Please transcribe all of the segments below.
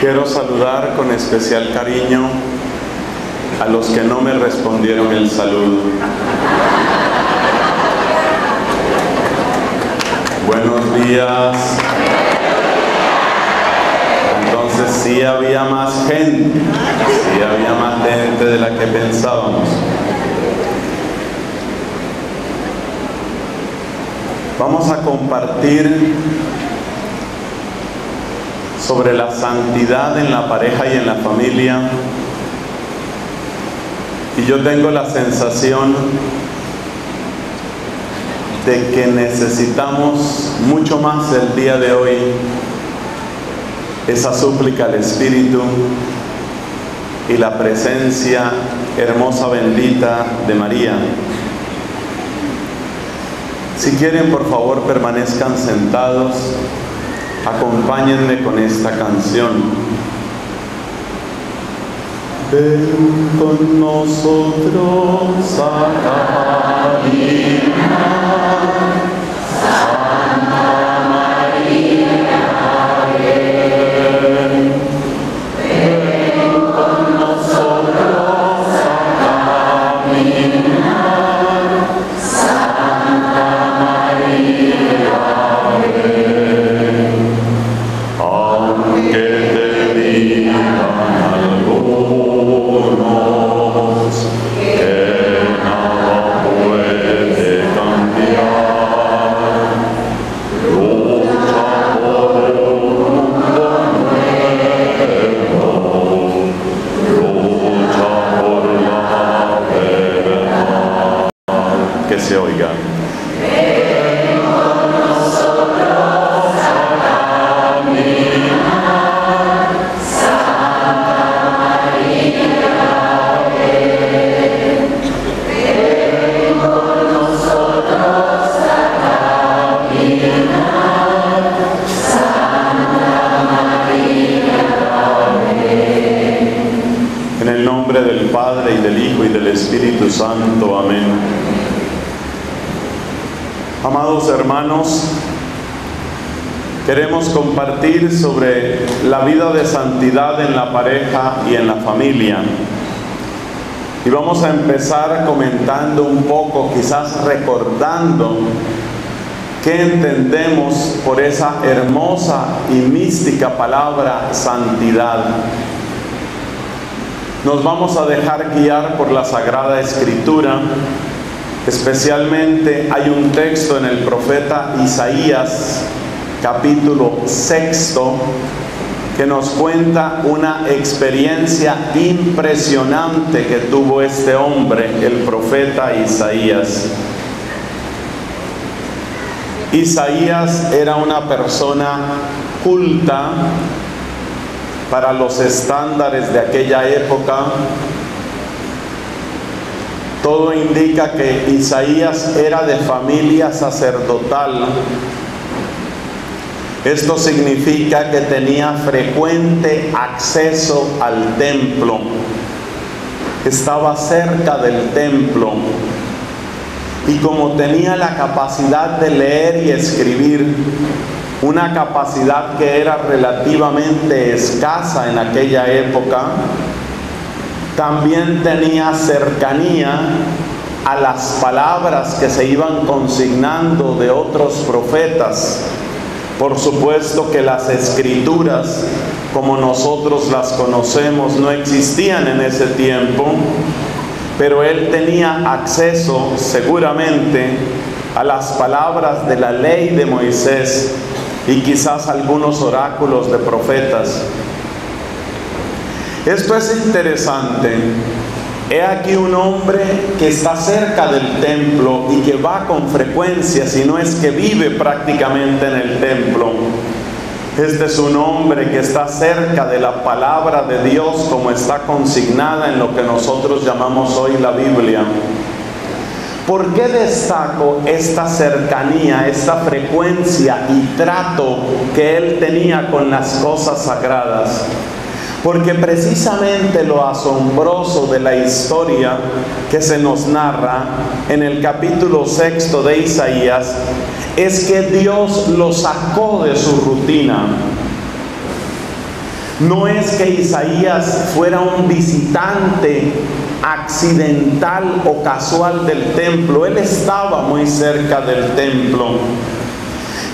Quiero saludar con especial cariño a los que no me respondieron el saludo. Buenos días. Entonces sí había más gente de la que pensábamos. Vamos a compartir sobre la santidad en la pareja y en la familia. Y yo tengo la sensación de que necesitamos mucho más el día de hoy esa súplica al Espíritu y la presencia hermosa, bendita de María. Si quieren, por favor, permanezcan sentados. Acompáñenme con esta canción. Ven con nosotros a caminar, Santa María, ven con nosotros a caminar, Santa María, Santo, amén. Amados hermanos, queremos compartir sobre la vida de santidad en la pareja y en la familia. Y vamos a empezar comentando un poco, quizás recordando qué entendemos por esa hermosa y mística palabra santidad. Nos vamos a dejar guiar por la Sagrada Escritura. Especialmente hay un texto en el profeta Isaías, capítulo 6, que nos cuenta una experiencia impresionante que tuvo este hombre, el profeta Isaías. Isaías era una persona culta para los estándares de aquella época. Todo indica que Isaías era de familia sacerdotal. Esto significa que tenía frecuente acceso al templo. Estaba cerca del templo. Y como tenía la capacidad de leer y escribir, una capacidad que era relativamente escasa en aquella época, también tenía cercanía a las palabras que se iban consignando de otros profetas. Por supuesto que las escrituras, como nosotros las conocemos, no existían en ese tiempo, pero él tenía acceso seguramente a las palabras de la ley de Moisés y quizás algunos oráculos de profetas. Esto es interesante. He aquí un hombre que está cerca del templo y que va con frecuencia, si no es que vive prácticamente en el templo. Este es un hombre que está cerca de la palabra de Dios, como está consignada en lo que nosotros llamamos hoy la Biblia. ¿Por qué destaco esta cercanía, esta frecuencia y trato que él tenía con las cosas sagradas? Porque precisamente lo asombroso de la historia que se nos narra en el capítulo 6 de Isaías es que Dios lo sacó de su rutina. No es que Isaías fuera un visitante accidental o casual del templo. Él estaba muy cerca del templo.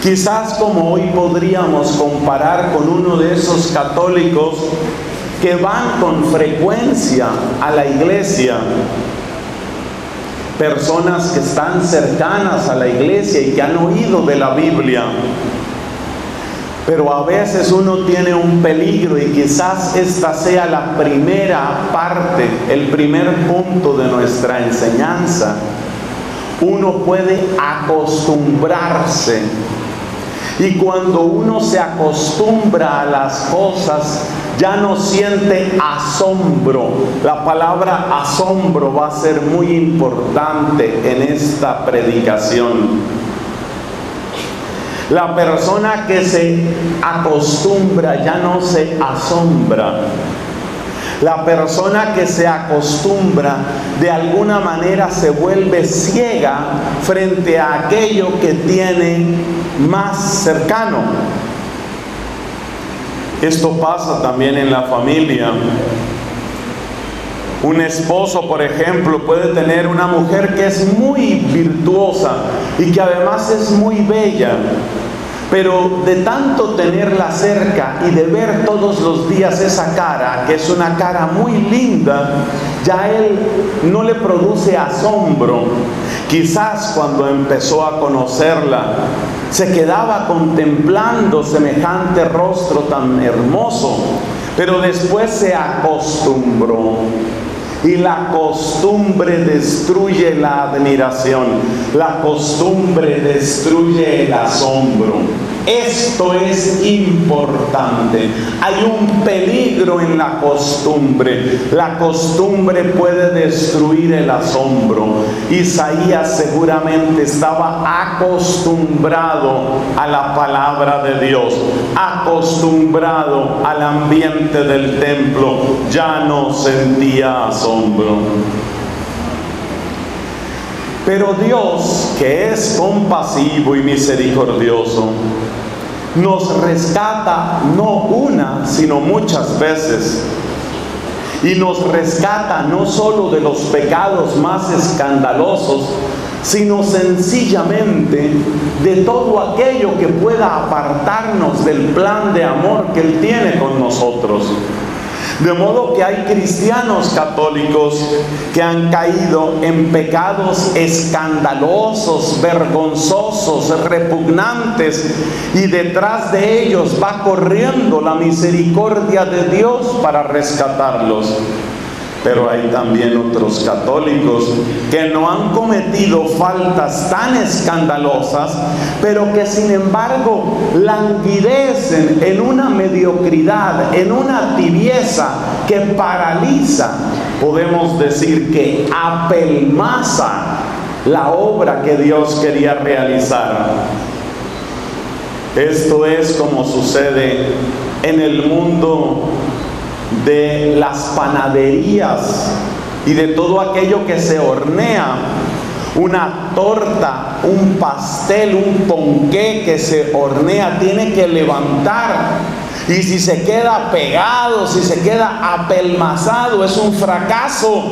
Quizás como hoy podríamos comparar con uno de esos católicos que van con frecuencia a la iglesia. Personas que están cercanas a la iglesia y que han oído de la Biblia. Pero a veces uno tiene un peligro, y quizás esta sea la primera parte, el primer punto de nuestra enseñanza. Uno puede acostumbrarse, y cuando uno se acostumbra a las cosas, ya no siente asombro. La palabra asombro va a ser muy importante en esta predicación. La persona que se acostumbra ya no se asombra. La persona que se acostumbra de alguna manera se vuelve ciega frente a aquello que tiene más cercano. Esto pasa también en la familia. Un esposo, por ejemplo, puede tener una mujer que es muy virtuosa y que además es muy bella, pero de tanto tenerla cerca y de ver todos los días esa cara, que es una cara muy linda, ya él no le produce asombro. Quizás cuando empezó a conocerla, se quedaba contemplando semejante rostro tan hermoso, pero después se acostumbró. Y la costumbre destruye la admiración. La costumbre destruye el asombro. Esto es importante. Hay un peligro en la costumbre. La costumbre puede destruir el asombro. Isaías seguramente estaba acostumbrado a la palabra de Dios, acostumbrado al ambiente del templo. Ya no sentía asombro. Pero Dios, que es compasivo y misericordioso, nos rescata no una, sino muchas veces. Y nos rescata no solo de los pecados más escandalosos, sino sencillamente de todo aquello que pueda apartarnos del plan de amor que Él tiene con nosotros. De modo que hay cristianos católicos que han caído en pecados escandalosos, vergonzosos, repugnantes, y detrás de ellos va corriendo la misericordia de Dios para rescatarlos. Pero hay también otros católicos que no han cometido faltas tan escandalosas, pero que sin embargo languidecen en una mediocridad, en una tibieza que paraliza, podemos decir que apelmaza la obra que Dios quería realizar. Esto es como sucede en el mundo de las panaderías y de todo aquello que se hornea. Una torta, un pastel, un ponqué que se hornea tiene que levantar, y si se queda pegado, si se queda apelmazado, es un fracaso.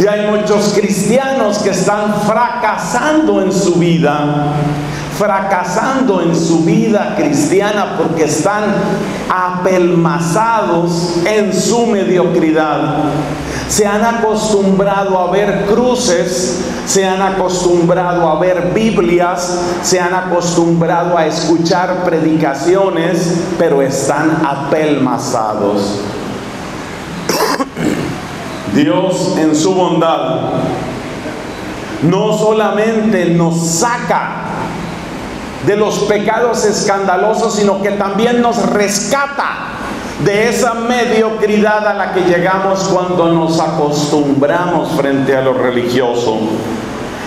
Y hay muchos cristianos que están fracasando en su vida cristiana porque están apelmazados en su mediocridad. Se han acostumbrado a ver cruces, se han acostumbrado a ver Biblias, se han acostumbrado a escuchar predicaciones, pero están apelmazados. Dios, en su bondad, no solamente nos saca de los pecados escandalosos, sino que también nos rescata de esa mediocridad a la que llegamos cuando nos acostumbramos frente a lo religioso.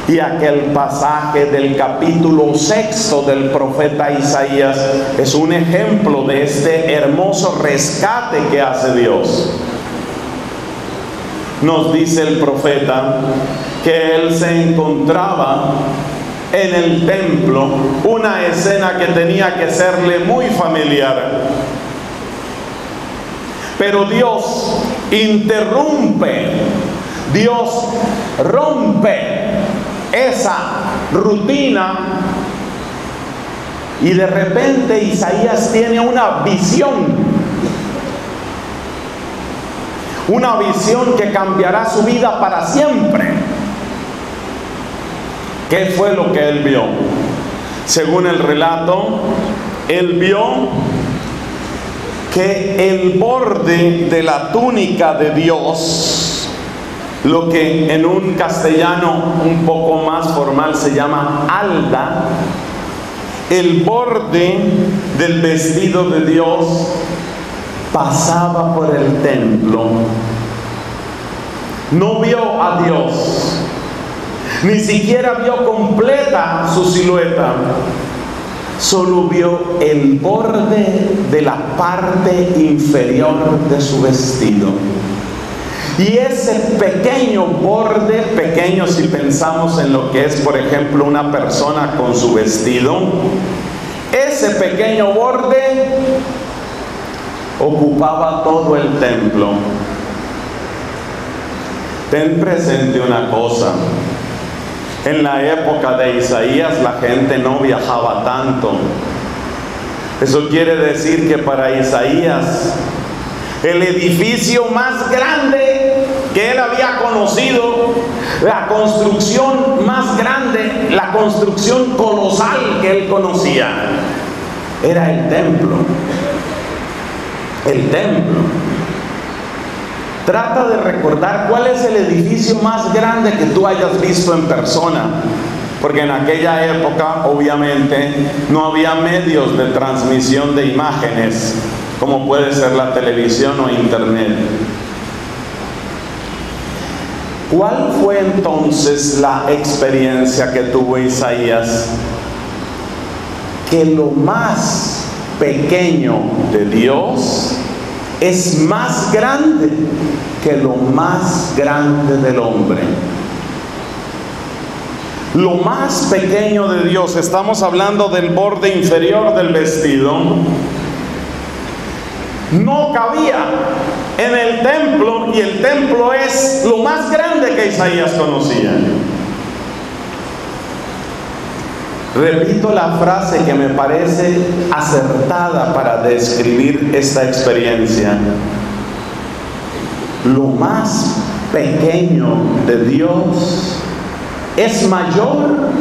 Y aquel pasaje del capítulo 6 del profeta Isaías es un ejemplo de este hermoso rescate que hace Dios. Nos dice el profeta que él se encontraba en el templo, una escena que tenía que serle muy familiar. Pero Dios interrumpe, Dios rompe esa rutina y de repente Isaías tiene una visión que cambiará su vida para siempre. ¿Qué fue lo que él vio? Según el relato, él vio que el borde de la túnica de Dios, lo que en un castellano un poco más formal se llama halda, el borde del vestido de Dios pasaba por el templo. No vio a Dios, ni siquiera vio completa su silueta. Solo vio el borde de la parte inferior de su vestido. Y ese pequeño borde, pequeño si pensamos en lo que es, por ejemplo, una persona con su vestido, ese pequeño borde ocupaba todo el templo. Ten presente una cosa. En la época de Isaías la gente no viajaba tanto. Eso quiere decir que para Isaías el edificio más grande que él había conocido, la construcción más grande, la construcción colosal que él conocía, era el templo. El templo. Trata de recordar cuál es el edificio más grande que tú hayas visto en persona, porque en aquella época obviamente no había medios de transmisión de imágenes como puede ser la televisión o internet. ¿Cuál fue entonces la experiencia que tuvo Isaías? Que lo más pequeño de Dios es más grande que lo más grande del hombre. Lo más pequeño de Dios, estamos hablando del borde inferior del vestido, no cabía en el templo, y el templo es lo más grande que Isaías conocía. Repito la frase que me parece acertada para describir esta experiencia. Lo más pequeño de Dios es mayor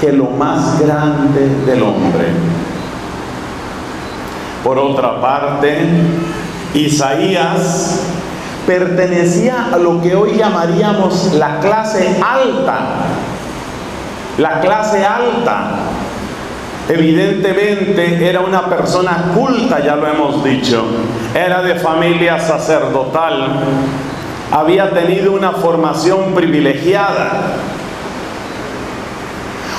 que lo más grande del hombre. Por otra parte, Isaías pertenecía a lo que hoy llamaríamos la clase alta. La clase alta, evidentemente, era una persona culta, ya lo hemos dicho. Era de familia sacerdotal, había tenido una formación privilegiada.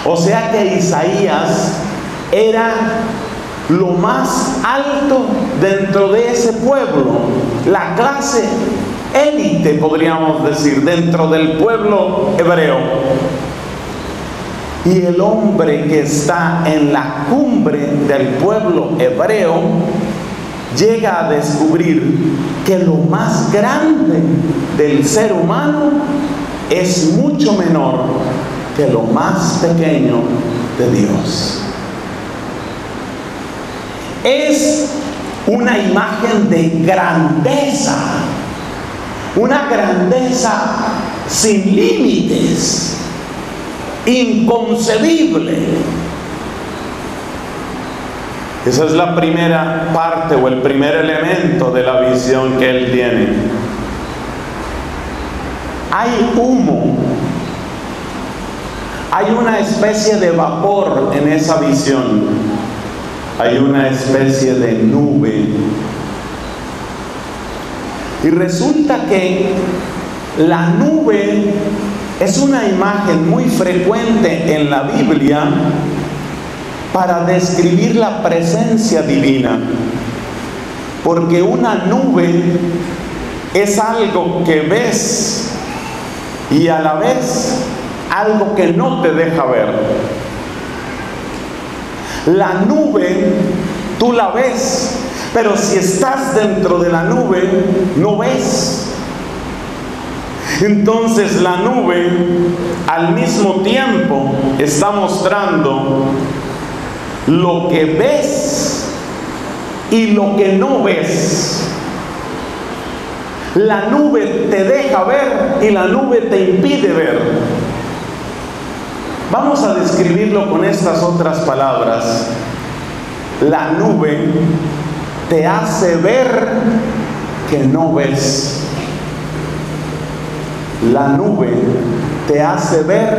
O sea que Isaías era lo más alto dentro de ese pueblo, la clase élite, podríamos decir, dentro del pueblo hebreo. Y el hombre que está en la cumbre del pueblo hebreo llega a descubrir que lo más grande del ser humano es mucho menor que lo más pequeño de Dios. Es una imagen de grandeza, una grandeza sin límites, inconcebible. Esa es la primera parte o el primer elemento de la visión que él tiene. Hay humo, hay una especie de vapor en esa visión, hay una especie de nube. Y resulta que la nube es una imagen muy frecuente en la Biblia para describir la presencia divina, porque una nube es algo que ves y a la vez algo que no te deja ver. La nube tú la ves, Pero si estás dentro de la nube, no ves. Entonces la nube al mismo tiempo está mostrando lo que ves y lo que no ves. La nube te deja ver y la nube te impide ver. Vamos a describirlo con estas otras palabras. La nube te hace ver que no ves. La nube te hace ver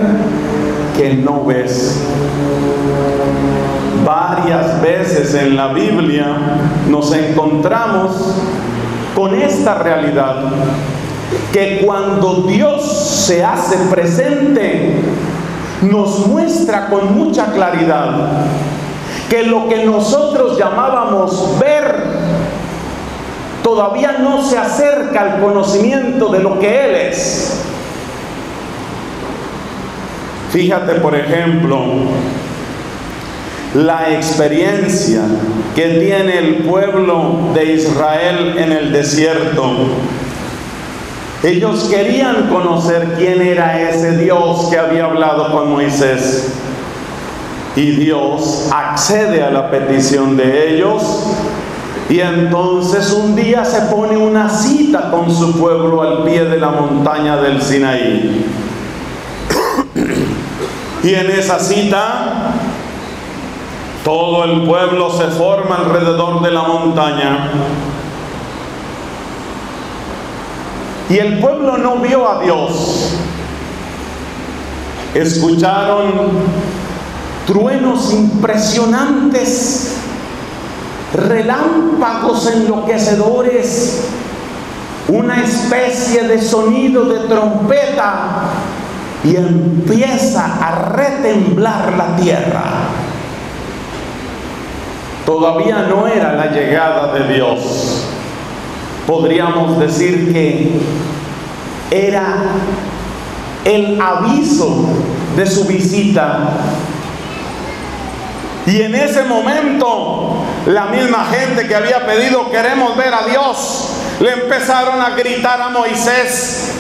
que no ves. Varias veces en la Biblia nos encontramos con esta realidad, que cuando Dios se hace presente, nos muestra con mucha claridad que lo que nosotros llamábamos ver todavía no se acerca al conocimiento de lo que Él es. Fíjate, por ejemplo, la experiencia que tiene el pueblo de Israel en el desierto. Ellos querían conocer quién era ese Dios que había hablado con Moisés. Y Dios accede a la petición de ellos. Y entonces un día se pone una cita con su pueblo al pie de la montaña del Sinaí. Y en esa cita, todo el pueblo se forma alrededor de la montaña. Y el pueblo no vio a Dios. Escucharon truenos impresionantes, relámpagos enloquecedores, una especie de sonido de trompeta, y empieza a retemblar la tierra. Todavía no era la llegada de Dios. Podríamos decir que era el aviso de su visita. Y en ese momento, la misma gente que había pedido "queremos ver a Dios" le empezaron a gritar a Moisés: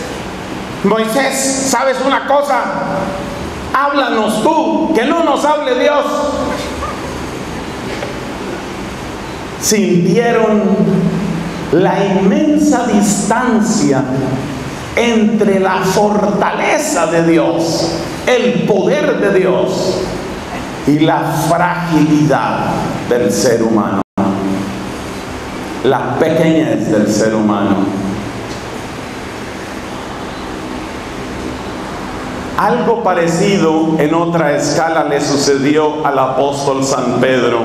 "Moisés, ¿sabes una cosa? Háblanos tú, que no nos hable Dios". Sintieron la inmensa distancia entre la fortaleza de Dios, el poder de Dios, y la fragilidad del ser humano, la pequeñez del ser humano. Algo parecido en otra escala le sucedió al apóstol San Pedro.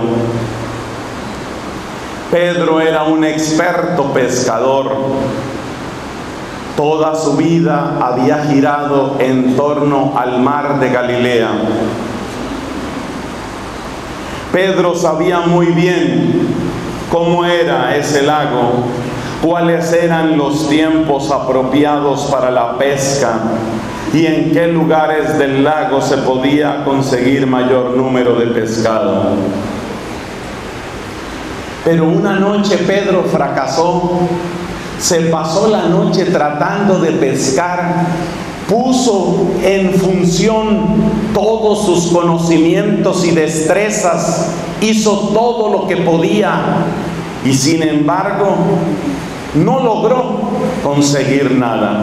Pedro era un experto pescador. Toda su vida había girado en torno al mar de Galilea. Pedro sabía muy bien cómo era ese lago, cuáles eran los tiempos apropiados para la pesca y en qué lugares del lago se podía conseguir mayor número de pescado. Pero una noche Pedro fracasó, se pasó la noche tratando de pescar, puso en función todos sus conocimientos y destrezas, hizo todo lo que podía y sin embargo no logró conseguir nada.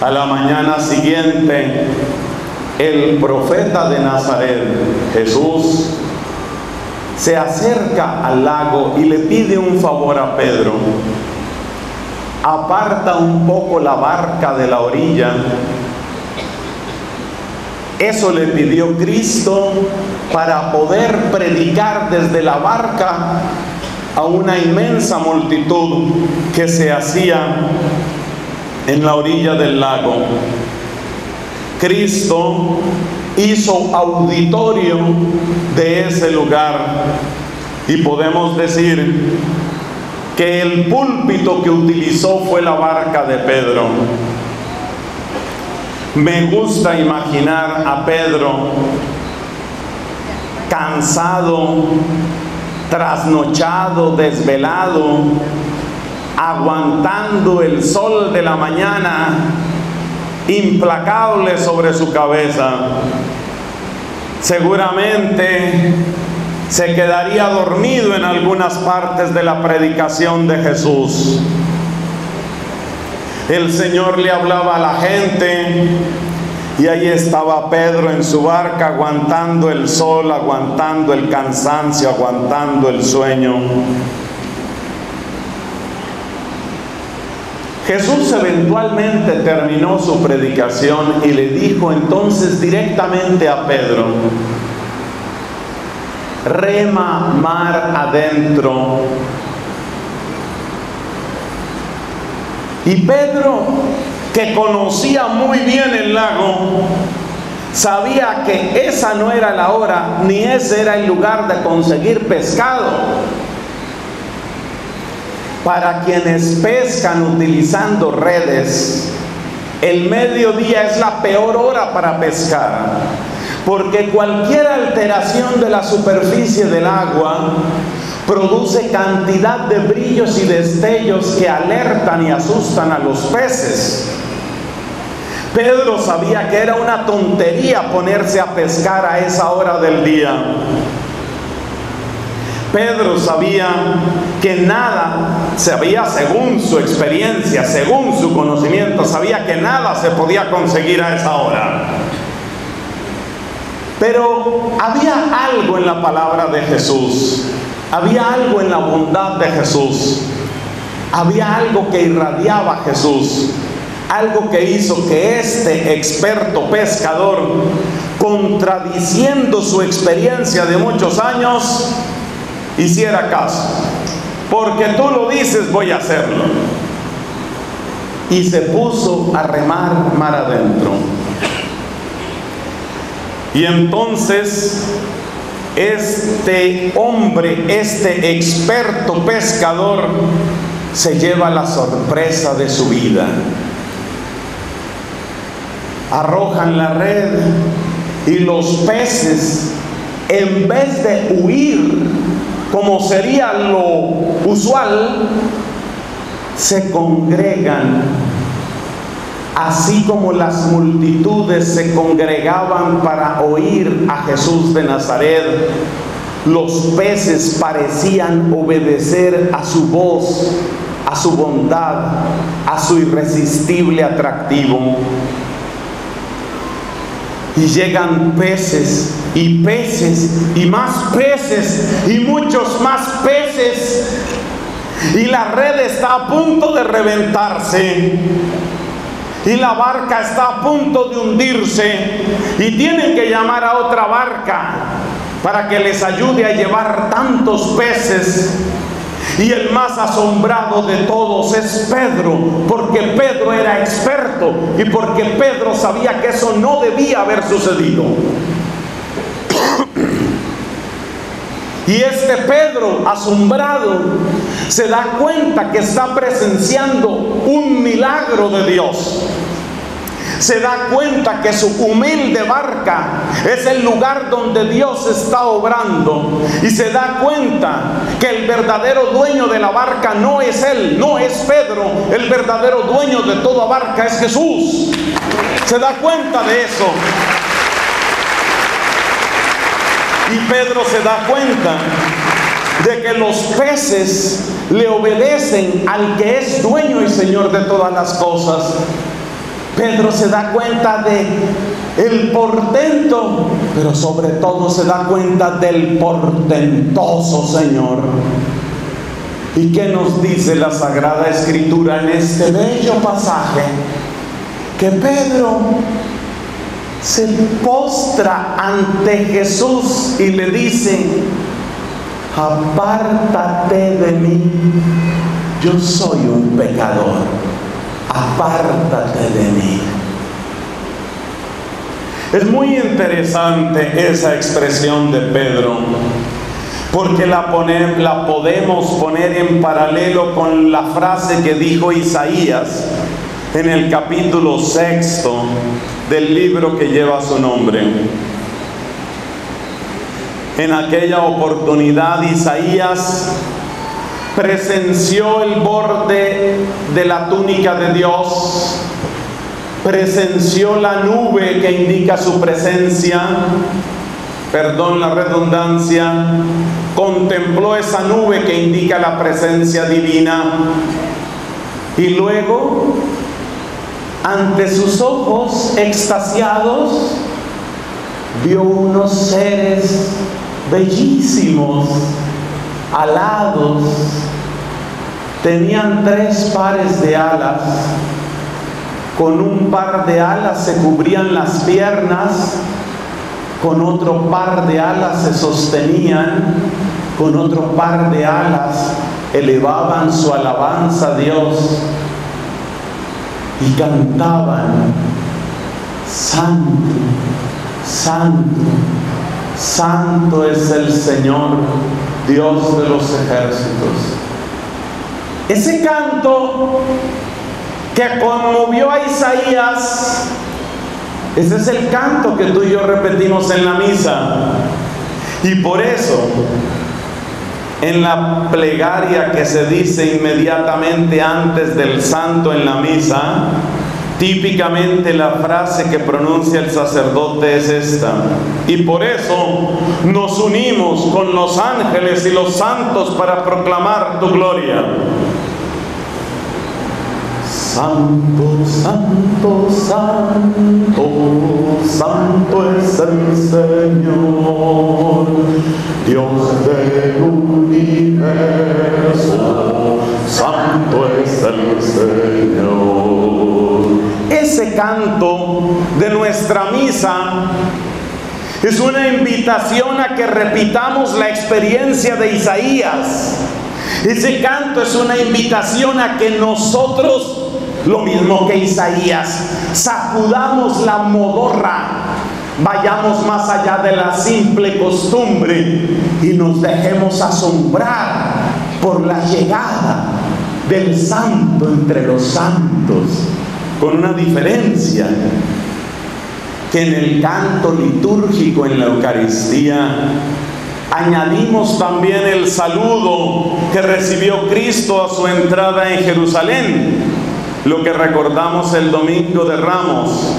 A la mañana siguiente, el profeta de Nazaret, Jesús, se acerca al lago y le pide un favor a Pedro. Aparta un poco la barca de la orilla. Eso le pidió Cristo para poder predicar desde la barca a una inmensa multitud que se hacía en la orilla del lago. Cristo hizo auditorio de ese lugar y podemos decir que el púlpito que utilizó fue la barca de Pedro. Me gusta imaginar a Pedro cansado, trasnochado, desvelado, aguantando el sol de la mañana, implacable sobre su cabeza. Seguramente se quedaría dormido en algunas partes de la predicación de Jesús. El Señor le hablaba a la gente y ahí estaba Pedro en su barca, aguantando el sol, aguantando el cansancio, aguantando el sueño. Jesús eventualmente terminó su predicación y le dijo entonces directamente a Pedro: rema mar adentro. Y Pedro, que conocía muy bien el lago, sabía que esa no era la hora ni ese era el lugar de conseguir pescado. Para quienes pescan utilizando redes, el mediodía es la peor hora para pescar, porque cualquier alteración de la superficie del agua produce cantidad de brillos y destellos que alertan y asustan a los peces. Pedro sabía que era una tontería ponerse a pescar a esa hora del día. Pedro sabía que nada, sabía según su experiencia, según su conocimiento, sabía que nada se podía conseguir a esa hora. Pero había algo en la palabra de Jesús, había algo en la bondad de Jesús, había algo que irradiaba a Jesús, algo que hizo que este experto pescador, contradiciendo su experiencia de muchos años, hiciera caso. Porque tú lo dices, voy a hacerlo. Y se puso a remar mar adentro. Y entonces este hombre, este experto pescador, se lleva la sorpresa de su vida. Arrojan la red y los peces, en vez de huir como sería lo usual, se congregan, así como las multitudes se congregaban para oír a Jesús de Nazaret. Los peces parecían obedecer a su voz, a su bondad, a su irresistible atractivo. Y llegan peces, y peces, y más peces, y muchos más peces, y la red está a punto de reventarse, y la barca está a punto de hundirse, y tienen que llamar a otra barca para que les ayude a llevar tantos peces. Y el más asombrado de todos es Pedro, porque Pedro era experto y porque Pedro sabía que eso no debía haber sucedido. Y este Pedro, asombrado, se da cuenta que está presenciando un milagro de Dios. Se da cuenta que su humilde barca es el lugar donde Dios está obrando. Y se da cuenta que el verdadero dueño de la barca no es él, no es Pedro. El verdadero dueño de toda barca es Jesús. Se da cuenta de eso. Y Pedro se da cuenta de que los peces le obedecen al que es dueño y señor de todas las cosas. Pedro se da cuenta del portento, pero sobre todo se da cuenta del portentoso Señor. ¿Y qué nos dice la Sagrada Escritura en este bello pasaje? Que Pedro se postra ante Jesús y le dice: apártate de mí, yo soy un pecador. Apártate de mí. Es muy interesante esa expresión de Pedro, porque la podemos poner en paralelo con la frase que dijo Isaías en el capítulo 6 del libro que lleva su nombre. En aquella oportunidad Isaías presenció el borde de la túnica de Dios, presenció la nube que indica su presencia, perdón la redundancia, contempló esa nube que indica la presencia divina, y luego, ante sus ojos extasiados, vio unos seres bellísimos, alados. Tenían 3 pares de alas. Con un par de alas se cubrían las piernas, con otro par de alas se sostenían, con otro par de alas elevaban su alabanza a Dios y cantaban: Santo, Santo, Santo es el Señor, Dios de los ejércitos. Ese canto que conmovió a Isaías, ese es el canto que tú y yo repetimos en la misa. Y por eso, en la plegaria que se dice inmediatamente antes del santo en la misa, típicamente la frase que pronuncia el sacerdote es esta: y por eso nos unimos con los ángeles y los santos para proclamar tu gloria. Santo, Santo, Santo, Santo es el Señor, Dios del universo, Santo es el Señor. Ese canto de nuestra misa es una invitación a que repitamos la experiencia de Isaías. Ese canto es una invitación a que nosotros, lo mismo que Isaías, sacudamos la modorra, vayamos más allá de la simple costumbre y nos dejemos asombrar por la llegada del santo entre los santos, con una diferencia: que en el canto litúrgico, en la Eucaristía, añadimos también el saludo que recibió Cristo a su entrada en Jerusalén, lo que recordamos el Domingo de Ramos.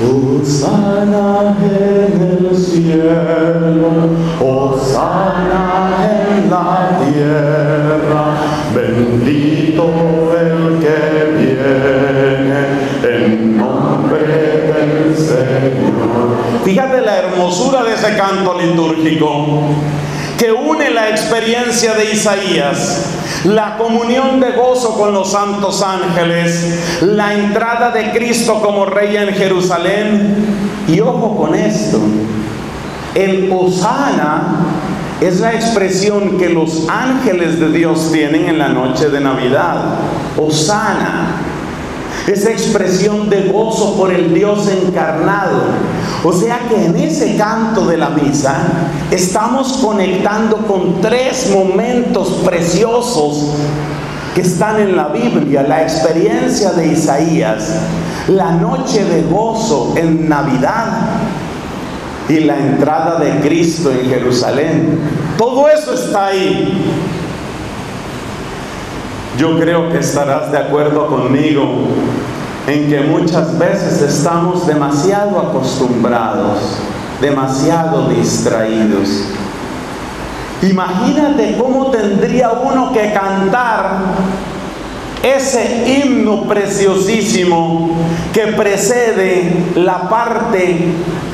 Hosana en el cielo, hosana en la tierra, bendito el que viene en nombre del Señor. Fíjate la hermosura de ese canto litúrgico, que une la experiencia de Isaías, la comunión de gozo con los santos ángeles, la entrada de Cristo como Rey en Jerusalén. Y ojo con esto, el hosana es la expresión que los ángeles de Dios tienen en la noche de Navidad. Hosana, esa expresión de gozo por el Dios encarnado. O sea que en ese canto de la misa estamos conectando con 3 momentos preciosos que están en la Biblia: la experiencia de Isaías, la noche de gozo en Navidad y la entrada de Cristo en Jerusalén. Todo eso está ahí. Yo creo que estarás de acuerdo conmigo en que muchas veces estamos demasiado acostumbrados, demasiado distraídos. Imagínate cómo tendría uno que cantar ese himno preciosísimo que precede la parte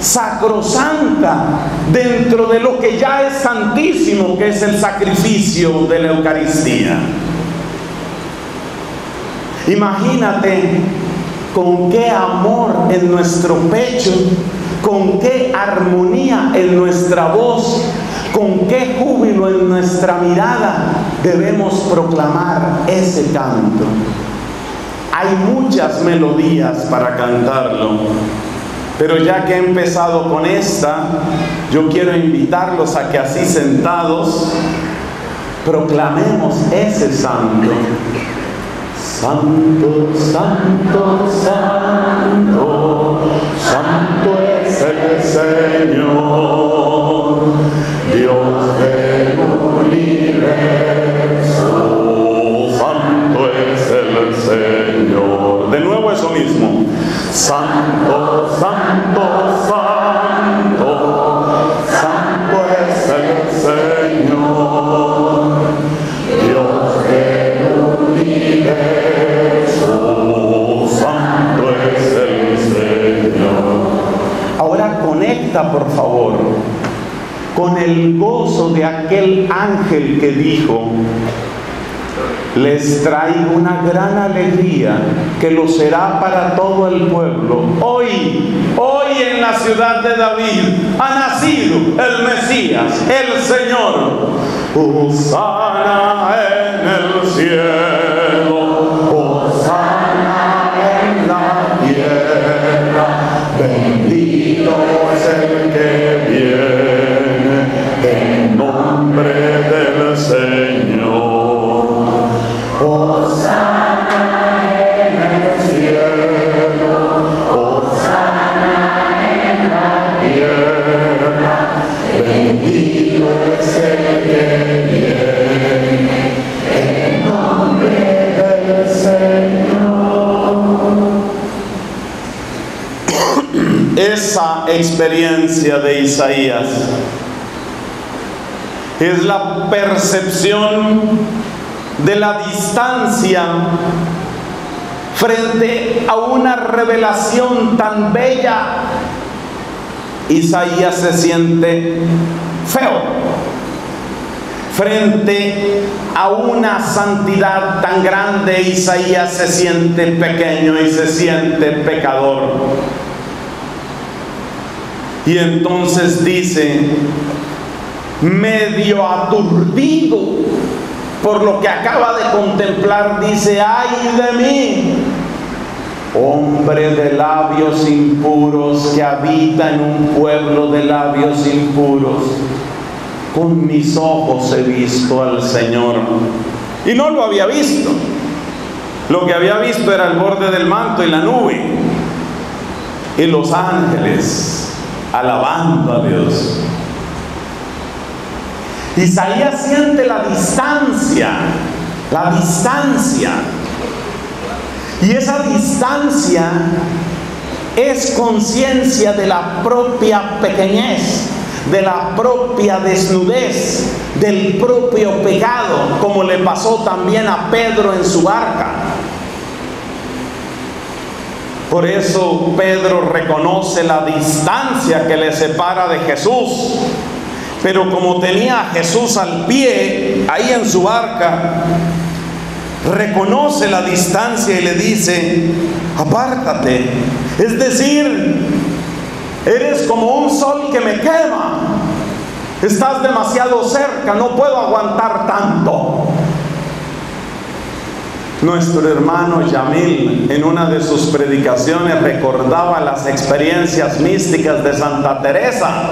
sacrosanta dentro de lo que ya es santísimo, que es el sacrificio de la Eucaristía. Imagínate con qué amor en nuestro pecho, con qué armonía en nuestra voz, con qué júbilo en nuestra mirada debemos proclamar ese canto. Hay muchas melodías para cantarlo, pero ya que he empezado con esta, yo quiero invitarlos a que así sentados proclamemos ese santo. Santo, Santo, Santo, Santo es el Señor, Dios del universo. Santo es el Señor. De nuevo eso mismo. Santo, santo, santo, santo es el Señor, Dios del universo. Santo es el Señor. Ahora conecta, por favor, con el gozo de aquel ángel que dijo: les traigo una gran alegría que lo será para todo el pueblo. Hoy en la ciudad de David ha nacido el Mesías, el Señor. Hosana en el cielo, hosana en la tierra, bendito es el que viene en nombre del Señor. Hosana en el cielo, hosana en la tierra, bendito es el que viene en nombre del Señor. Esa experiencia de Isaías es la percepción de la distancia frente a una revelación tan bella. Isaías se siente feo frente a una santidad tan grande. Isaías se siente pequeño y se siente pecador. Y entonces dice, medio aturdido por lo que acaba de contemplar, dice: ¡ay de mí, hombre de labios impuros, que habita en un pueblo de labios impuros! Con mis ojos he visto al Señor. Y no lo había visto. Lo que había visto era el borde del manto y la nube y los ángeles alabando a Dios. Isaías siente la distancia, y esa distancia es conciencia de la propia pequeñez, de la propia desnudez, del propio pecado, como le pasó también a Pedro en su barca. Por eso Pedro reconoce la distancia que le separa de Jesús. Pero como tenía a Jesús al pie, ahí en su barca, reconoce la distancia y le dice: apártate. Es decir, eres como un sol que me quema. Estás demasiado cerca, no puedo aguantar tanto. Nuestro hermano Yamil, en una de sus predicaciones, recordaba las experiencias místicas de Santa Teresa.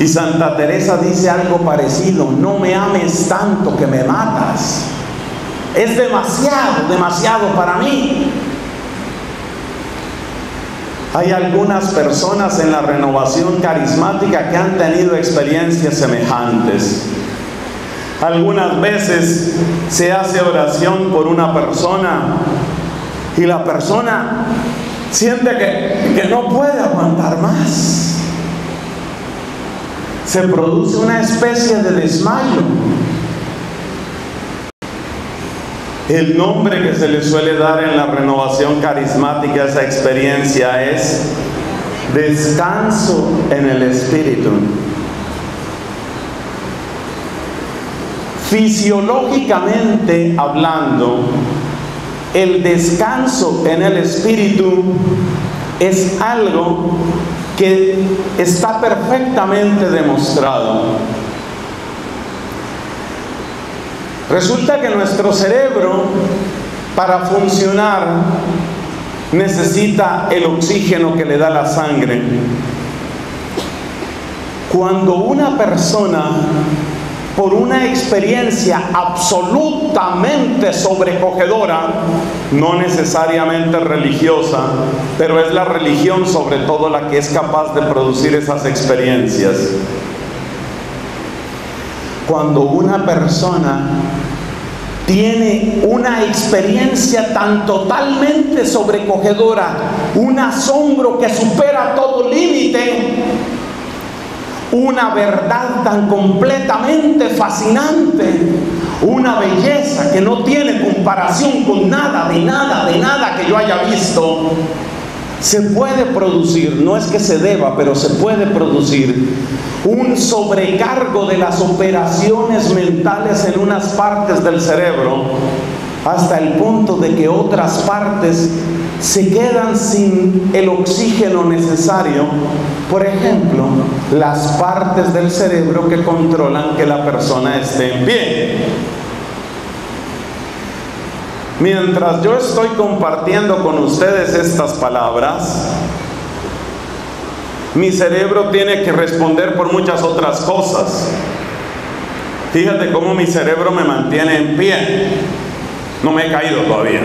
Y Santa Teresa dice algo parecido: no me ames tanto que me matas. Es demasiado, demasiado para mí. Hay algunas personas en la renovación carismática que han tenido experiencias semejantes. Algunas veces se hace oración por una persona y la persona siente que no puede aguantar más. Se produce una especie de desmayo. El nombre que se le suele dar en la renovación carismática a esa experiencia es descanso en el Espíritu. Fisiológicamente hablando, el descanso en el Espíritu es algo que está perfectamente demostrado. Resulta que nuestro cerebro, para funcionar, necesita el oxígeno que le da la sangre. Cuando una persona, por una experiencia absolutamente sobrecogedora, no necesariamente religiosa, pero es la religión sobre todo la que es capaz de producir esas experiencias. Cuando una persona tiene una experiencia tan totalmente sobrecogedora, un asombro que supera todo límite, una verdad tan completamente fascinante, una belleza que no tiene comparación con nada, de nada que yo haya visto, se puede producir, no es que se deba, pero se puede producir un sobrecargo de las operaciones mentales en unas partes del cerebro, hasta el punto de que otras partes se quedan sin el oxígeno necesario. Por ejemplo, las partes del cerebro que controlan que la persona esté en pie. Mientras yo estoy compartiendo con ustedes estas palabras, mi cerebro tiene que responder por muchas otras cosas. Fíjate cómo mi cerebro me mantiene en pie. No me he caído todavía.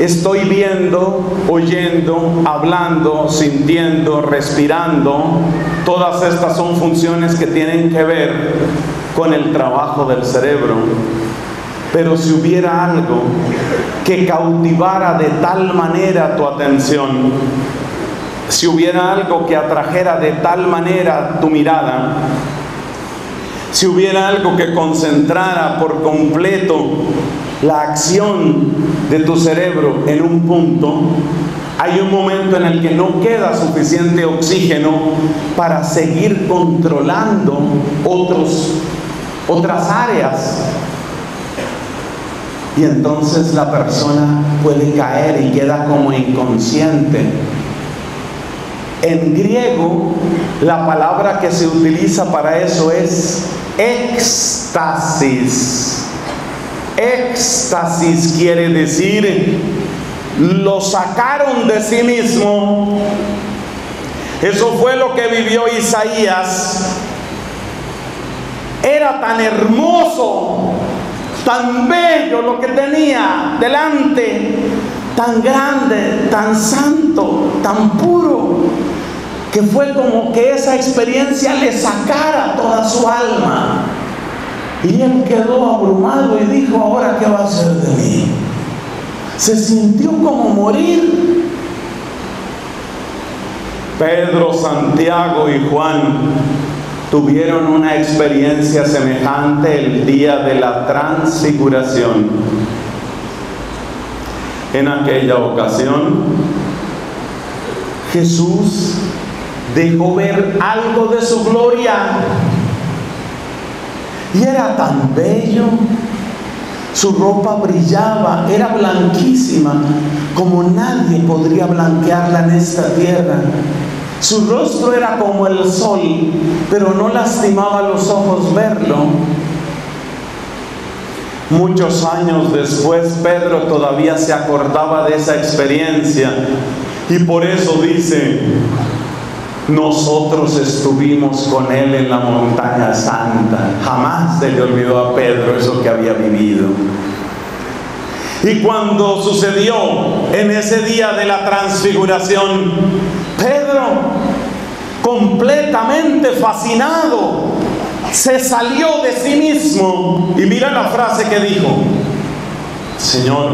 Estoy viendo, oyendo, hablando, sintiendo, respirando. Todas estas son funciones que tienen que ver con el trabajo del cerebro. Pero si hubiera algo que cautivara de tal manera tu atención, si hubiera algo que atrajera de tal manera tu mirada, si hubiera algo que concentrara por completo la acción de tu cerebro en un punto, hay un momento en el que no queda suficiente oxígeno para seguir controlando otras áreas. Y entonces la persona puede caer y queda como inconsciente. En griego, la palabra que se utiliza para eso es éxtasis. Éxtasis quiere decir, lo sacaron de sí mismo. Eso fue lo que vivió Isaías. Era tan hermoso, tan bello lo que tenía delante, tan grande, tan santo, tan puro, que fue como que esa experiencia le sacara toda su alma. Y él quedó abrumado y dijo, ¿ahora qué va a hacer de mí? Se sintió como morir. Pedro, Santiago y Juan tuvieron una experiencia semejante el día de la transfiguración. En aquella ocasión, Jesús dejó ver algo de su gloria. Y era tan bello, su ropa brillaba, era blanquísima, como nadie podría blanquearla en esta tierra. Su rostro era como el sol, pero no lastimaba los ojos verlo. Muchos años después, Pedro todavía se acordaba de esa experiencia, y por eso dice, nosotros estuvimos con él en la montaña santa. Jamás se le olvidó a Pedro eso que había vivido. Y cuando sucedió en ese día de la transfiguración, Pedro, completamente fascinado, se salió de sí mismo. Y mira la frase que dijo: Señor,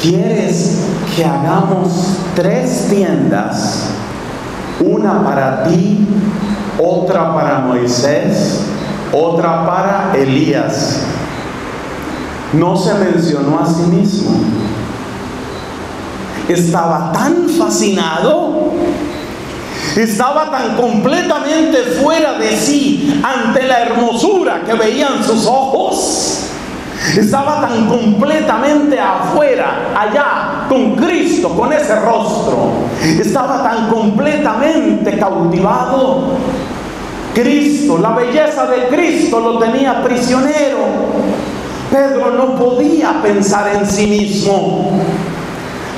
¿quieres que hagamos 3 tiendas? Una para ti, otra para Moisés, otra para Elías. No se mencionó a sí mismo. Estaba tan fascinado, estaba tan completamente fuera de sí ante la hermosura que veían sus ojos. Estaba tan completamente afuera, allá, con Cristo, con ese rostro. Estaba tan completamente cautivado. Cristo, la belleza de Cristo lo tenía prisionero. Pedro no podía pensar en sí mismo.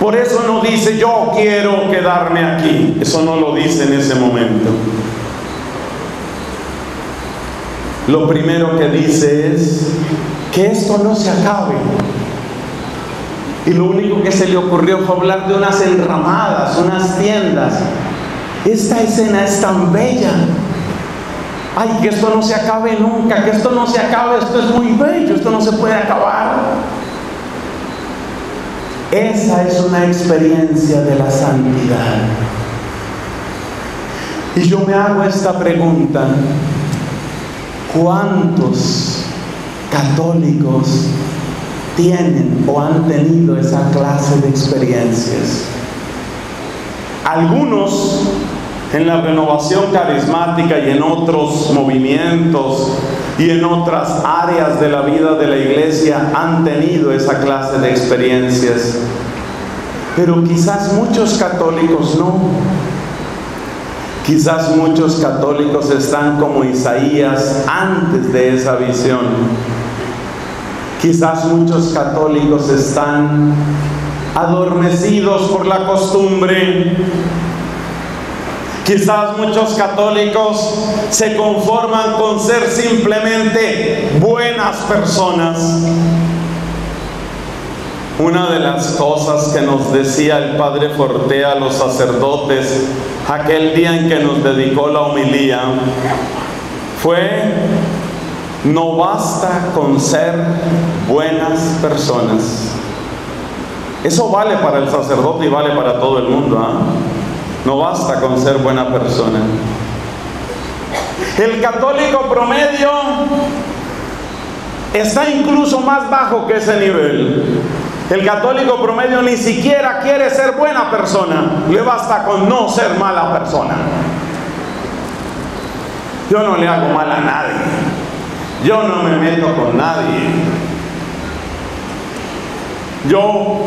Por eso no dice, yo quiero quedarme aquí. Eso no lo dice en ese momento. lo primero que dice es que esto no se acabe. Y lo único que se le ocurrió fue hablar de unas enramadas, unas tiendas. Esta escena es tan bella. Ay, que esto no se acabe nunca, que esto no se acabe, esto es muy bello, esto no se puede acabar. Esa es una experiencia de la santidad. Y yo me hago esta pregunta: ¿cuántos católicos tienen o han tenido esa clase de experiencias? Algunos en la renovación carismática y en otros movimientos y en otras áreas de la vida de la iglesia han tenido esa clase de experiencias, pero quizás muchos católicos no. Quizás muchos católicos están como Isaías antes de esa visión. Quizás muchos católicos están adormecidos por la costumbre. Quizás muchos católicos se conforman con ser simplemente buenas personas. Una de las cosas que nos decía el padre Fortea a los sacerdotes aquel día en que nos dedicó la homilía fue: no basta con ser buenas personas. Eso vale para el sacerdote y vale para todo el mundo, ¿eh? No basta con ser buena persona. El católico promedio está incluso más bajo que ese nivel. El católico promedio ni siquiera quiere ser buena persona. Le basta con no ser mala persona. Yo no le hago mal a nadie. Yo no me meto con nadie. Yo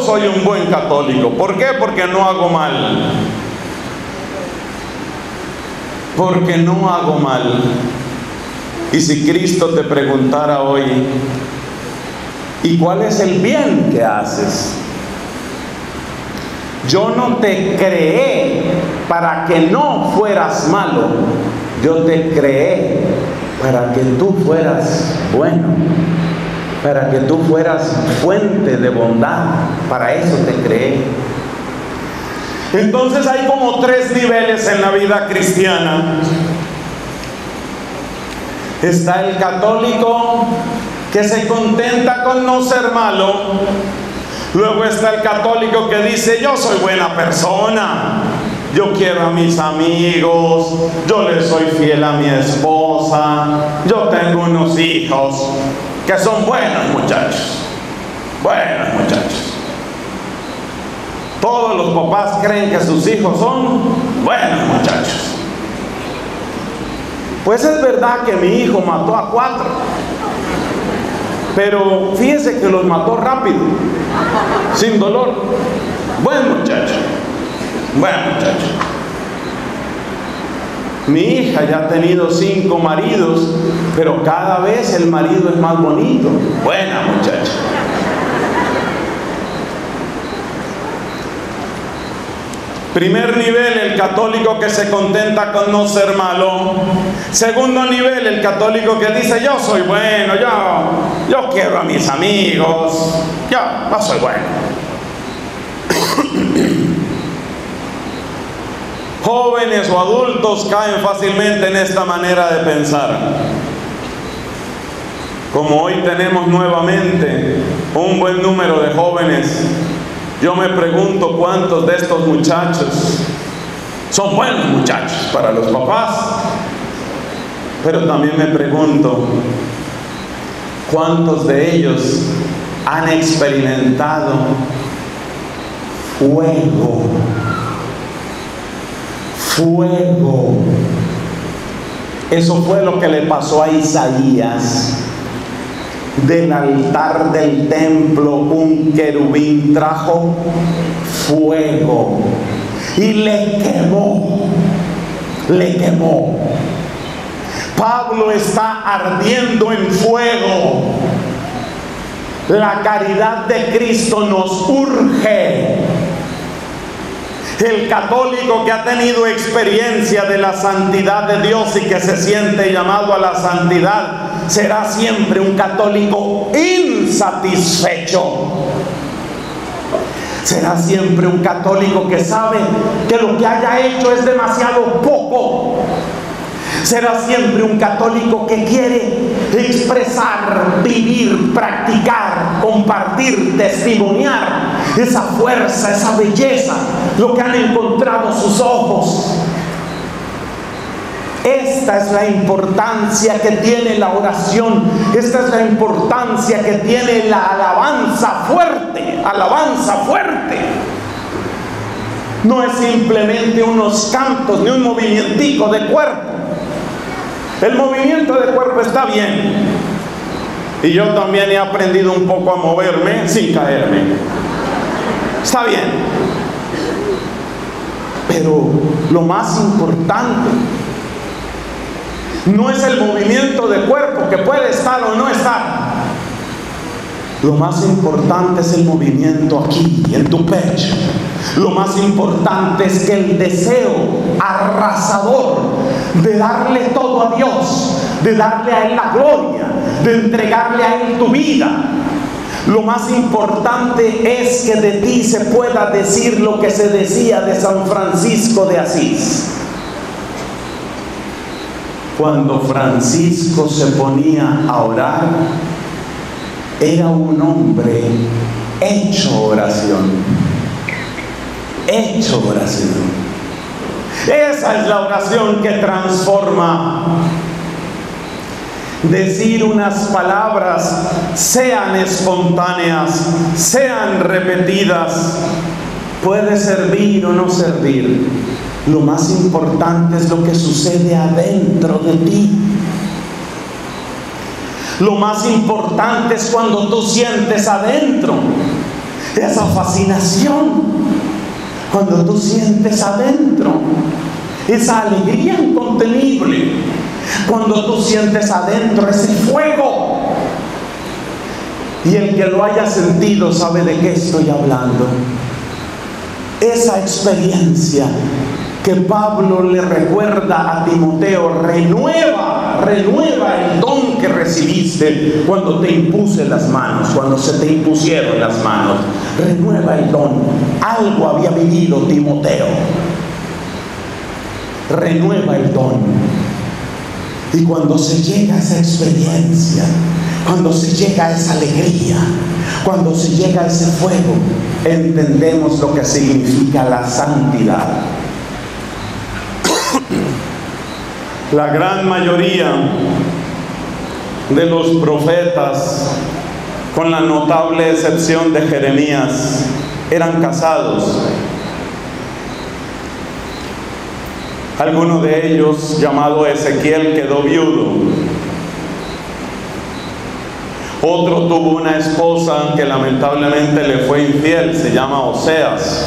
soy un buen católico. ¿Por qué? Porque no hago mal. Porque no hago mal. Y si Cristo te preguntara hoy, ¿y cuál es el bien que haces? Yo no te creé para que no fueras malo. Yo te creé para que tú fueras bueno, para que tú fueras fuente de bondad. Para eso te creé. Entonces hay como tres niveles en la vida cristiana. Está el católico que se contenta con no ser malo. Luego está el católico que dice: yo soy buena persona. Yo quiero a mis amigos, yo le soy fiel a mi esposa, yo tengo unos hijos que son buenos muchachos. Todos los papás creen que sus hijos son buenos muchachos. Pues es verdad que mi hijo mató a 4, pero fíjese que los mató rápido, sin dolor. Buen muchacho. Mi hija ya ha tenido 5 maridos, pero cada vez el marido es más bonito. Buena muchacha. Primer nivel, el católico que se contenta con no ser malo. Segundo nivel, el católico que dice: yo soy bueno, yo quiero a mis amigos, yo soy bueno. Jóvenes o adultos caen fácilmente en esta manera de pensar. Como hoy tenemos nuevamente un buen número de jóvenes, yo me pregunto cuántos de estos muchachos son buenos muchachos para los papás, pero también me pregunto cuántos de ellos han experimentado fuego. Eso fue lo que le pasó a Isaías. Del altar del templo un querubín trajo fuego y le quemó. Pablo está ardiendo en fuego. La caridad de Cristo nos urge. El católico que ha tenido experiencia de la santidad de Dios y que se siente llamado a la santidad será siempre un católico insatisfecho. Será siempre un católico que sabe que lo que haya hecho es demasiado poco. Será siempre un católico que quiere expresar, vivir, practicar, compartir, testimoniar esa fuerza, esa belleza, lo que han encontrado sus ojos. Esta es la importancia que tiene la oración, esta es la importancia que tiene la alabanza fuerte, alabanza fuerte. No es simplemente unos cantos ni un movimiento de cuerpo. El movimiento de cuerpo está bien. Y yo también he aprendido un poco a moverme sin caerme. Está bien. Pero lo más importante no es el movimiento de cuerpo, que puede estar o no estar. Lo más importante es el movimiento aquí, en tu pecho. Lo más importante es que el deseo arrasador de darle todo a Dios, de darle a Él la gloria, de entregarle a Él tu vida. Lo más importante es que de ti se pueda decir lo que se decía de San Francisco de Asís. Cuando Francisco se ponía a orar, era un hombre hecho oración. Hecho oración. Esa es la oración que transforma. Decir unas palabras, sean espontáneas, sean repetidas, puede servir o no servir. Lo más importante es lo que sucede adentro de ti. Lo más importante es cuando tú sientes adentro esa fascinación. Cuando tú sientes adentro esa alegría incontenible, cuando tú sientes adentro ese fuego. Y el que lo haya sentido sabe de qué estoy hablando. Esa experiencia que Pablo le recuerda a Timoteo: renueva el don que recibiste cuando te impuse las manos, cuando se te impusieron las manos. Renueva el don. Algo había vivido Timoteo. Renueva el don. Y cuando se llega a esa experiencia, cuando se llega a esa alegría, cuando se llega a ese fuego, entendemos lo que significa la santidad. La gran mayoría de los profetas, con la notable excepción de Jeremías, eran casados. Alguno de ellos, llamado Ezequiel, quedó viudo. Otro tuvo una esposa que lamentablemente le fue infiel, se llama Oseas.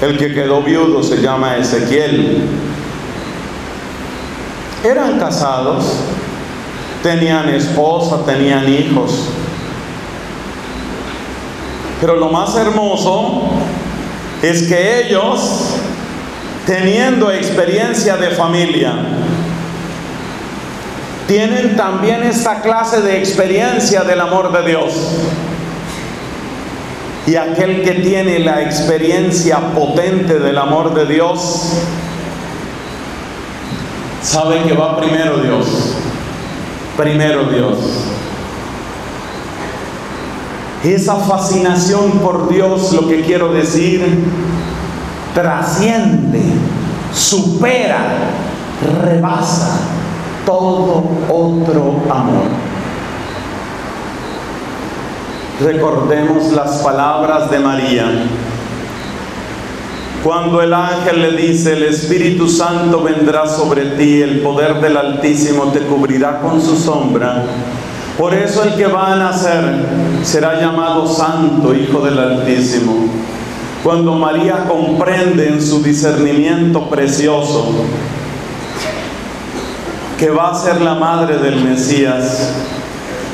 El que quedó viudo se llama Ezequiel. Eran casados, tenían esposa, tenían hijos. Pero lo más hermoso es que ellos, teniendo experiencia de familia, tienen también esta clase de experiencia del amor de Dios. Y aquel que tiene la experiencia potente del amor de Dios sabe que va primero Dios. Primero Dios. Esa fascinación por Dios, lo que quiero decir, trasciende, supera, rebasa todo otro amor. Recordemos las palabras de María. Cuando el ángel le dice: el Espíritu Santo vendrá sobre ti, el poder del Altísimo te cubrirá con su sombra. Por eso el que va a nacer será llamado Santo, Hijo del Altísimo. Cuando María comprende en su discernimiento precioso que va a ser la madre del Mesías,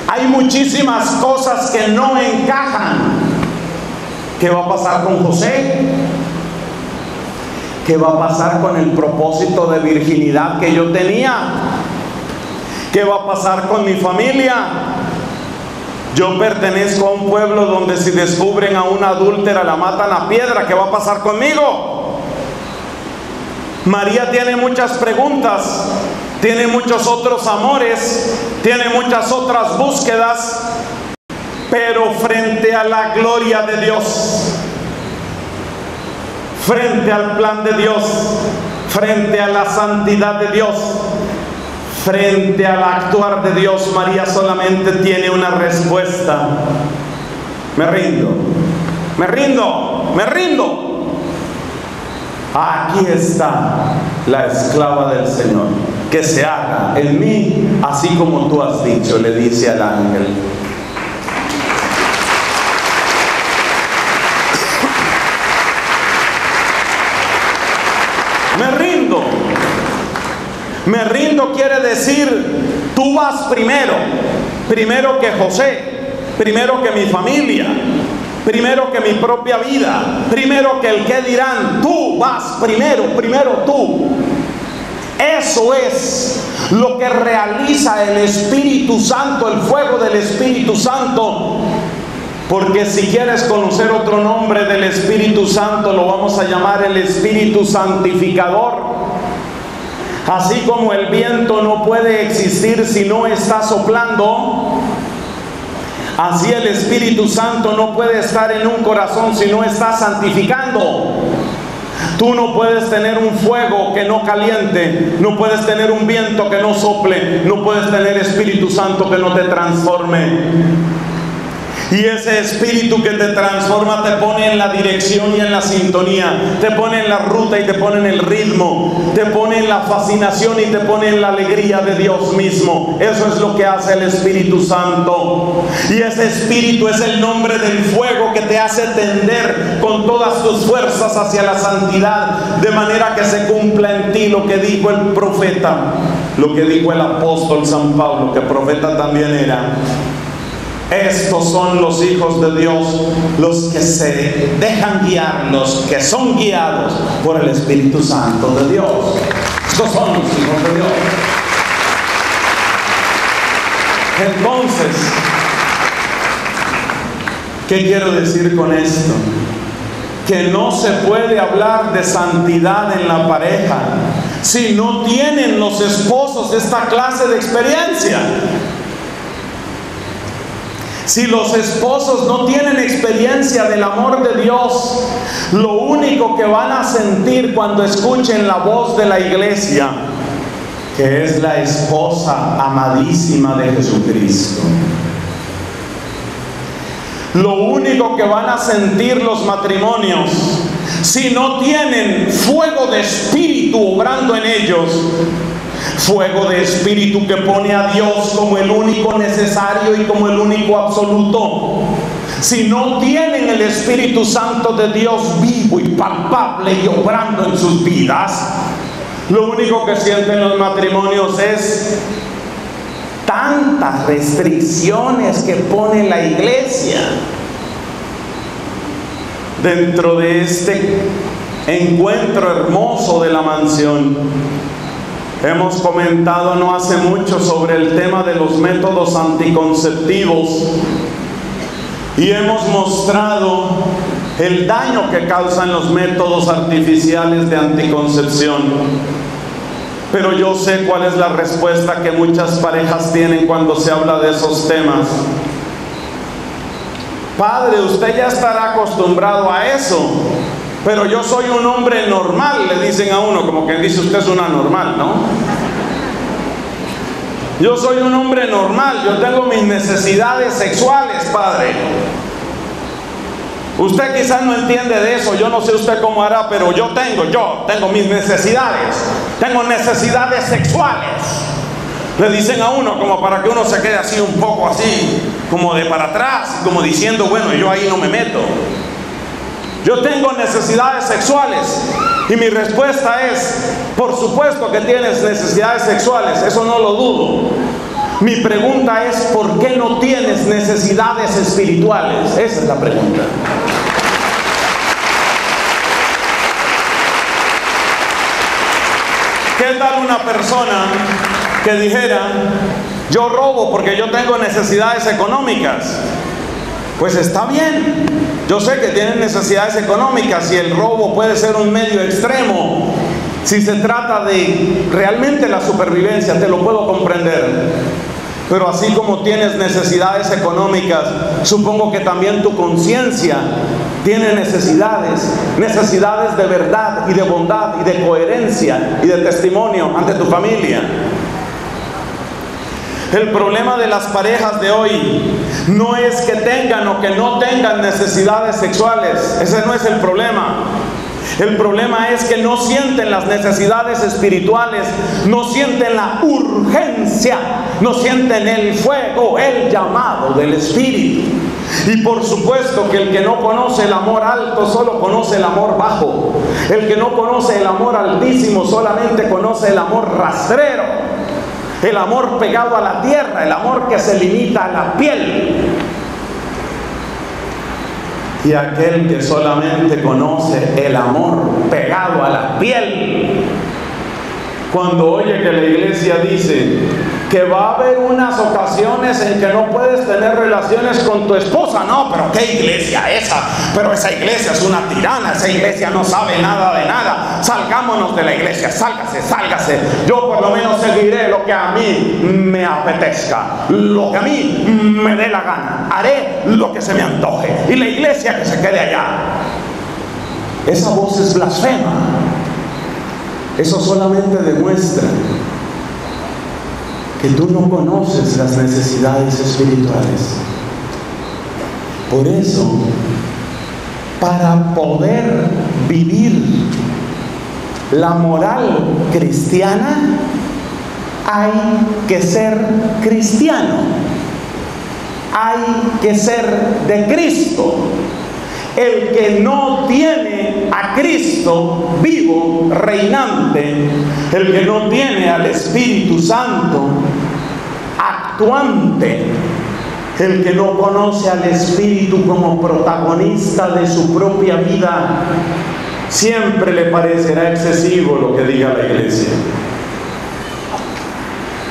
hay muchísimas cosas que no encajan. ¿Qué va a pasar con José? ¿Qué va a pasar con el propósito de virginidad que yo tenía? ¿Qué va a pasar con mi familia? Yo pertenezco a un pueblo donde si descubren a una adúltera la matan a piedra. ¿Qué va a pasar conmigo? María tiene muchas preguntas, tiene muchos otros amores, tiene muchas otras búsquedas, pero frente a la gloria de Dios, frente al plan de Dios, frente a la santidad de Dios, frente al actuar de Dios, María solamente tiene una respuesta: me rindo, me rindo, me rindo. Aquí está la esclava del Señor, que se haga en mí así como tú has dicho, le dice al ángel. Me rindo quiere decir, tú vas primero, primero que José, primero que mi familia, primero que mi propia vida, primero que el que dirán, tú vas primero, primero tú. Eso es lo que realiza el Espíritu Santo, el fuego del Espíritu Santo. Porque si quieres conocer otro nombre del Espíritu Santo, lo vamos a llamar el Espíritu Santificador. Así como el viento no puede existir si no está soplando, así el Espíritu Santo no puede estar en un corazón si no está santificando. Tú no puedes tener un fuego que no caliente, no puedes tener un viento que no sople, no puedes tener Espíritu Santo que no te transforme. Y ese Espíritu que te transforma te pone en la dirección y en la sintonía, te pone en la ruta y te pone en el ritmo, te pone en la fascinación y te pone en la alegría de Dios mismo. Eso es lo que hace el Espíritu Santo. Y ese Espíritu es el nombre del fuego que te hace tender con todas tus fuerzas hacia la santidad, de manera que se cumpla en ti lo que dijo el profeta, lo que dijo el apóstol San Pablo, que profeta también era. Estos son los hijos de Dios, los que se dejan guiar, los que son guiados por el Espíritu Santo de Dios. Estos son los hijos de Dios. Entonces, ¿qué quiero decir con esto? Que no se puede hablar de santidad en la pareja si no tienen los esposos esta clase de experiencia. Si los esposos no tienen experiencia del amor de Dios, lo único que van a sentir cuando escuchen la voz de la iglesia, que es la esposa amadísima de Jesucristo. Lo único que van a sentir los matrimonios, si no tienen fuego de espíritu obrando en ellos, fuego de espíritu que pone a Dios como el único necesario y como el único absoluto. Si no tienen el Espíritu Santo de Dios vivo y palpable y obrando en sus vidas, lo único que sienten los matrimonios es tantas restricciones que pone la iglesia. Dentro de este encuentro hermoso de la mansión, hemos comentado no hace mucho sobre el tema de los métodos anticonceptivos y hemos mostrado el daño que causan los métodos artificiales de anticoncepción. Pero yo sé cuál es la respuesta que muchas parejas tienen cuando se habla de esos temas. Padre, usted ya estará acostumbrado a eso. Pero yo soy un hombre normal, le dicen a uno, como que dice usted es una normal, ¿no? Yo soy un hombre normal, yo tengo mis necesidades sexuales, padre. Usted quizás no entiende de eso, yo no sé usted cómo hará, pero yo tengo mis necesidades. Tengo necesidades sexuales. Le dicen a uno como para que uno se quede así un poco así, como de para atrás, como diciendo, bueno, yo ahí no me meto. Yo tengo necesidades sexuales y mi respuesta es, por supuesto que tienes necesidades sexuales, eso no lo dudo. Mi pregunta es, ¿por qué no tienes necesidades espirituales? Esa es la pregunta. ¿Qué tal una persona que dijera, yo robo porque yo tengo necesidades económicas? Pues está bien, yo sé que tienen necesidades económicas y el robo puede ser un medio extremo. Si se trata de realmente la supervivencia, te lo puedo comprender. Pero así como tienes necesidades económicas, supongo que también tu conciencia tiene necesidades de verdad y de bondad y de coherencia y de testimonio ante tu familia. El problema de las parejas de hoy no es que tengan o que no tengan necesidades sexuales, ese no es el problema. El problema es que no sienten las necesidades espirituales, no sienten la urgencia, no sienten el fuego, el llamado del Espíritu. Y por supuesto que el que no conoce el amor alto solo conoce el amor bajo. El que no conoce el amor altísimo solamente conoce el amor rastrero, el amor pegado a la tierra, el amor que se limita a la piel. Y aquel que solamente conoce el amor pegado a la piel, cuando oye que la iglesia dice que va a haber unas ocasiones en que no puedes tener relaciones con tu esposa, no, pero qué iglesia esa, pero esa iglesia es una tirana, esa iglesia no sabe nada de nada, salgámonos de la iglesia, sálgase, yo por lo menos seguiré lo que a mí me apetezca, lo que a mí me dé la gana, haré lo que se me antoje, y la iglesia que se quede allá. Esa voz es blasfema. Eso solamente demuestra que tú no conoces las necesidades espirituales. Por eso, para poder vivir la moral cristiana, hay que ser cristiano, hay que ser de Cristo. El que no tiene a Cristo vivo, reinante, el que no tiene al Espíritu Santo actuante, el que no conoce al Espíritu como protagonista de su propia vida, siempre le parecerá excesivo lo que diga la iglesia.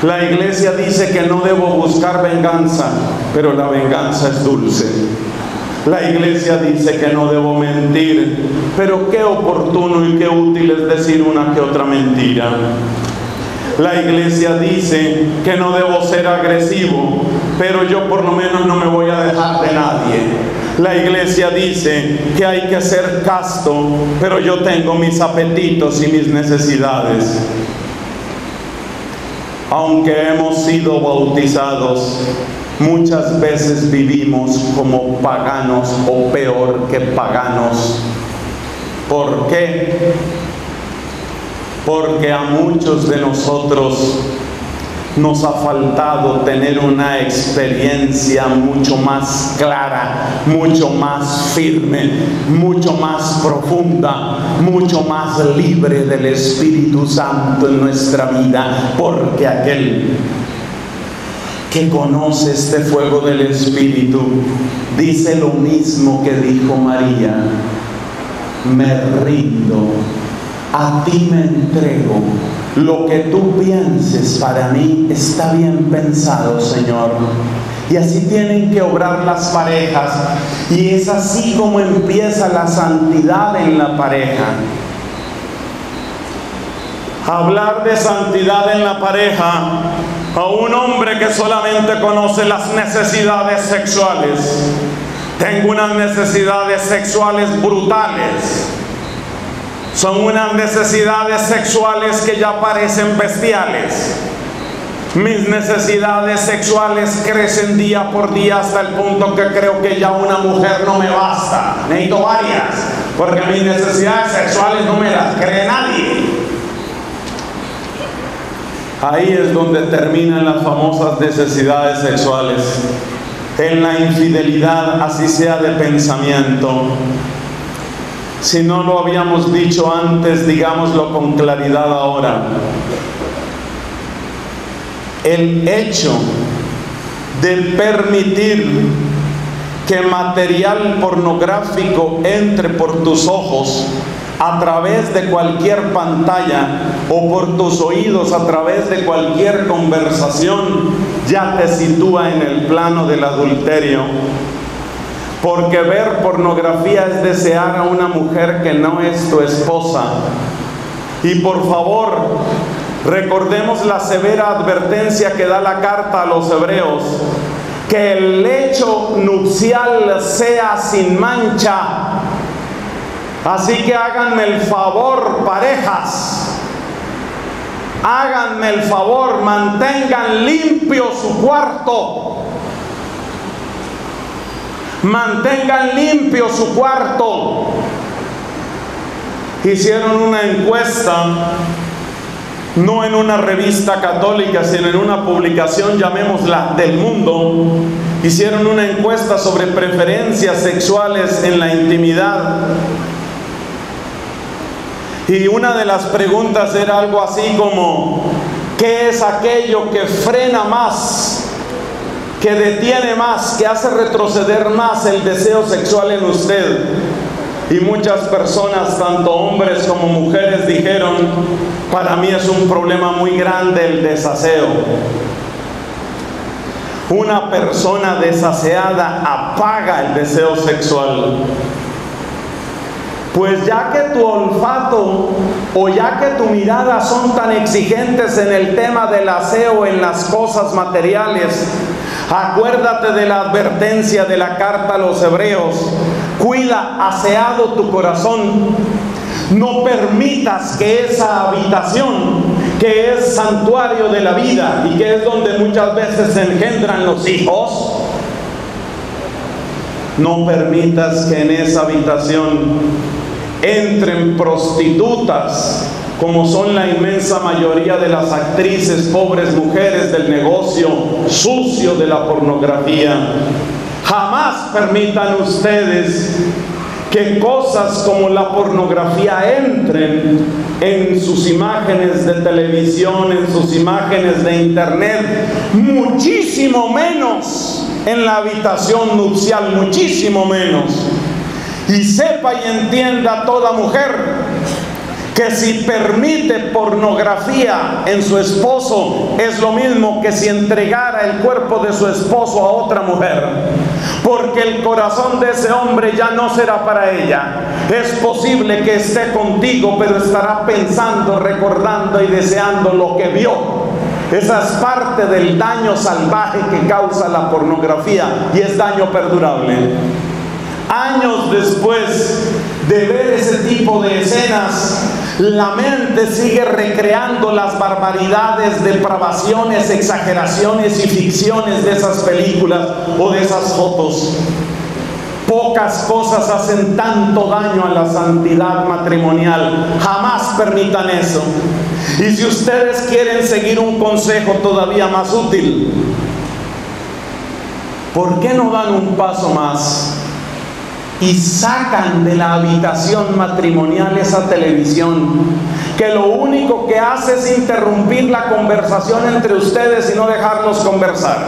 La iglesia dice que no debo buscar venganza, pero la venganza es dulce. La iglesia dice que no debo mentir, pero qué oportuno y qué útil es decir una que otra mentira. La iglesia dice que no debo ser agresivo, pero yo por lo menos no me voy a dejar de nadie. La iglesia dice que hay que ser casto, pero yo tengo mis apetitos y mis necesidades. Aunque hemos sido bautizados, muchas veces vivimos como paganos o peor que paganos. ¿Por qué? Porque a muchos de nosotros nos ha faltado tener una experiencia mucho más clara, mucho más firme, mucho más profunda, mucho más libre del Espíritu Santo en nuestra vida, porque aquel que conoce este fuego del Espíritu dice lo mismo que dijo María: me rindo, a ti me entrego. Lo que tú pienses para mí está bien pensado, Señor. Y así tienen que obrar las parejas. Y es así como empieza la santidad en la pareja. Hablar de santidad en la pareja a un hombre que solamente conoce las necesidades sexuales. Tengo unas necesidades sexuales brutales. Son unas necesidades sexuales que ya parecen bestiales. Mis necesidades sexuales crecen día por día hasta el punto que creo que ya una mujer no me basta. Necesito varias, porque mis necesidades sexuales no me las cree nadie. Ahí es donde terminan las famosas necesidades sexuales. En la infidelidad, así sea de pensamiento. Si no lo habíamos dicho antes, digámoslo con claridad ahora. El hecho de permitir que material pornográfico entre por tus ojos a través de cualquier pantalla o por tus oídos a través de cualquier conversación, ya te sitúa en el plano del adulterio. Porque ver pornografía es desear a una mujer que no es tu esposa. Y por favor, recordemos la severa advertencia que da la carta a los hebreos: que el lecho nupcial sea sin mancha. Así que háganme el favor, parejas, háganme el favor, mantengan limpio su cuarto. Mantengan limpio su cuarto. Hicieron una encuesta, no en una revista católica, sino en una publicación, llamémosla del mundo. Hicieron una encuesta sobre preferencias sexuales en la intimidad. Y una de las preguntas era algo así como: ¿qué es aquello que frena más, que detiene más, que hace retroceder más el deseo sexual en usted? Y muchas personas, tanto hombres como mujeres, dijeron: para mí es un problema muy grande el desaseo. Una persona desaseada apaga el deseo sexual. Pues ya que tu olfato o ya que tu mirada son tan exigentes en el tema del aseo, en las cosas materiales, acuérdate de la advertencia de la carta a los hebreos: cuida aseado tu corazón, no permitas que esa habitación que es santuario de la vida y que es donde muchas veces se engendran los hijos, no permitas que en esa habitación entren prostitutas, como son la inmensa mayoría de las actrices, pobres mujeres del negocio sucio de la pornografía. Jamás permitan ustedes que cosas como la pornografía entren en sus imágenes de televisión, en sus imágenes de internet, muchísimo menos en la habitación nupcial, muchísimo menos. Y sepa y entienda toda mujer que si permite pornografía en su esposo, es lo mismo que si entregara el cuerpo de su esposo a otra mujer. Porque el corazón de ese hombre ya no será para ella. Es posible que esté contigo, pero estará pensando, recordando y deseando lo que vio. Esa es parte del daño salvaje que causa la pornografía, y es daño perdurable. Años después de ver ese tipo de escenas, la mente sigue recreando las barbaridades, depravaciones, exageraciones y ficciones de esas películas o de esas fotos. Pocas cosas hacen tanto daño a la santidad matrimonial. Jamás permitan eso. Y si ustedes quieren seguir un consejo todavía más útil, ¿por qué no dan un paso más y sacan de la habitación matrimonial esa televisión, que lo único que hace es interrumpir la conversación entre ustedes y no dejarlos conversar?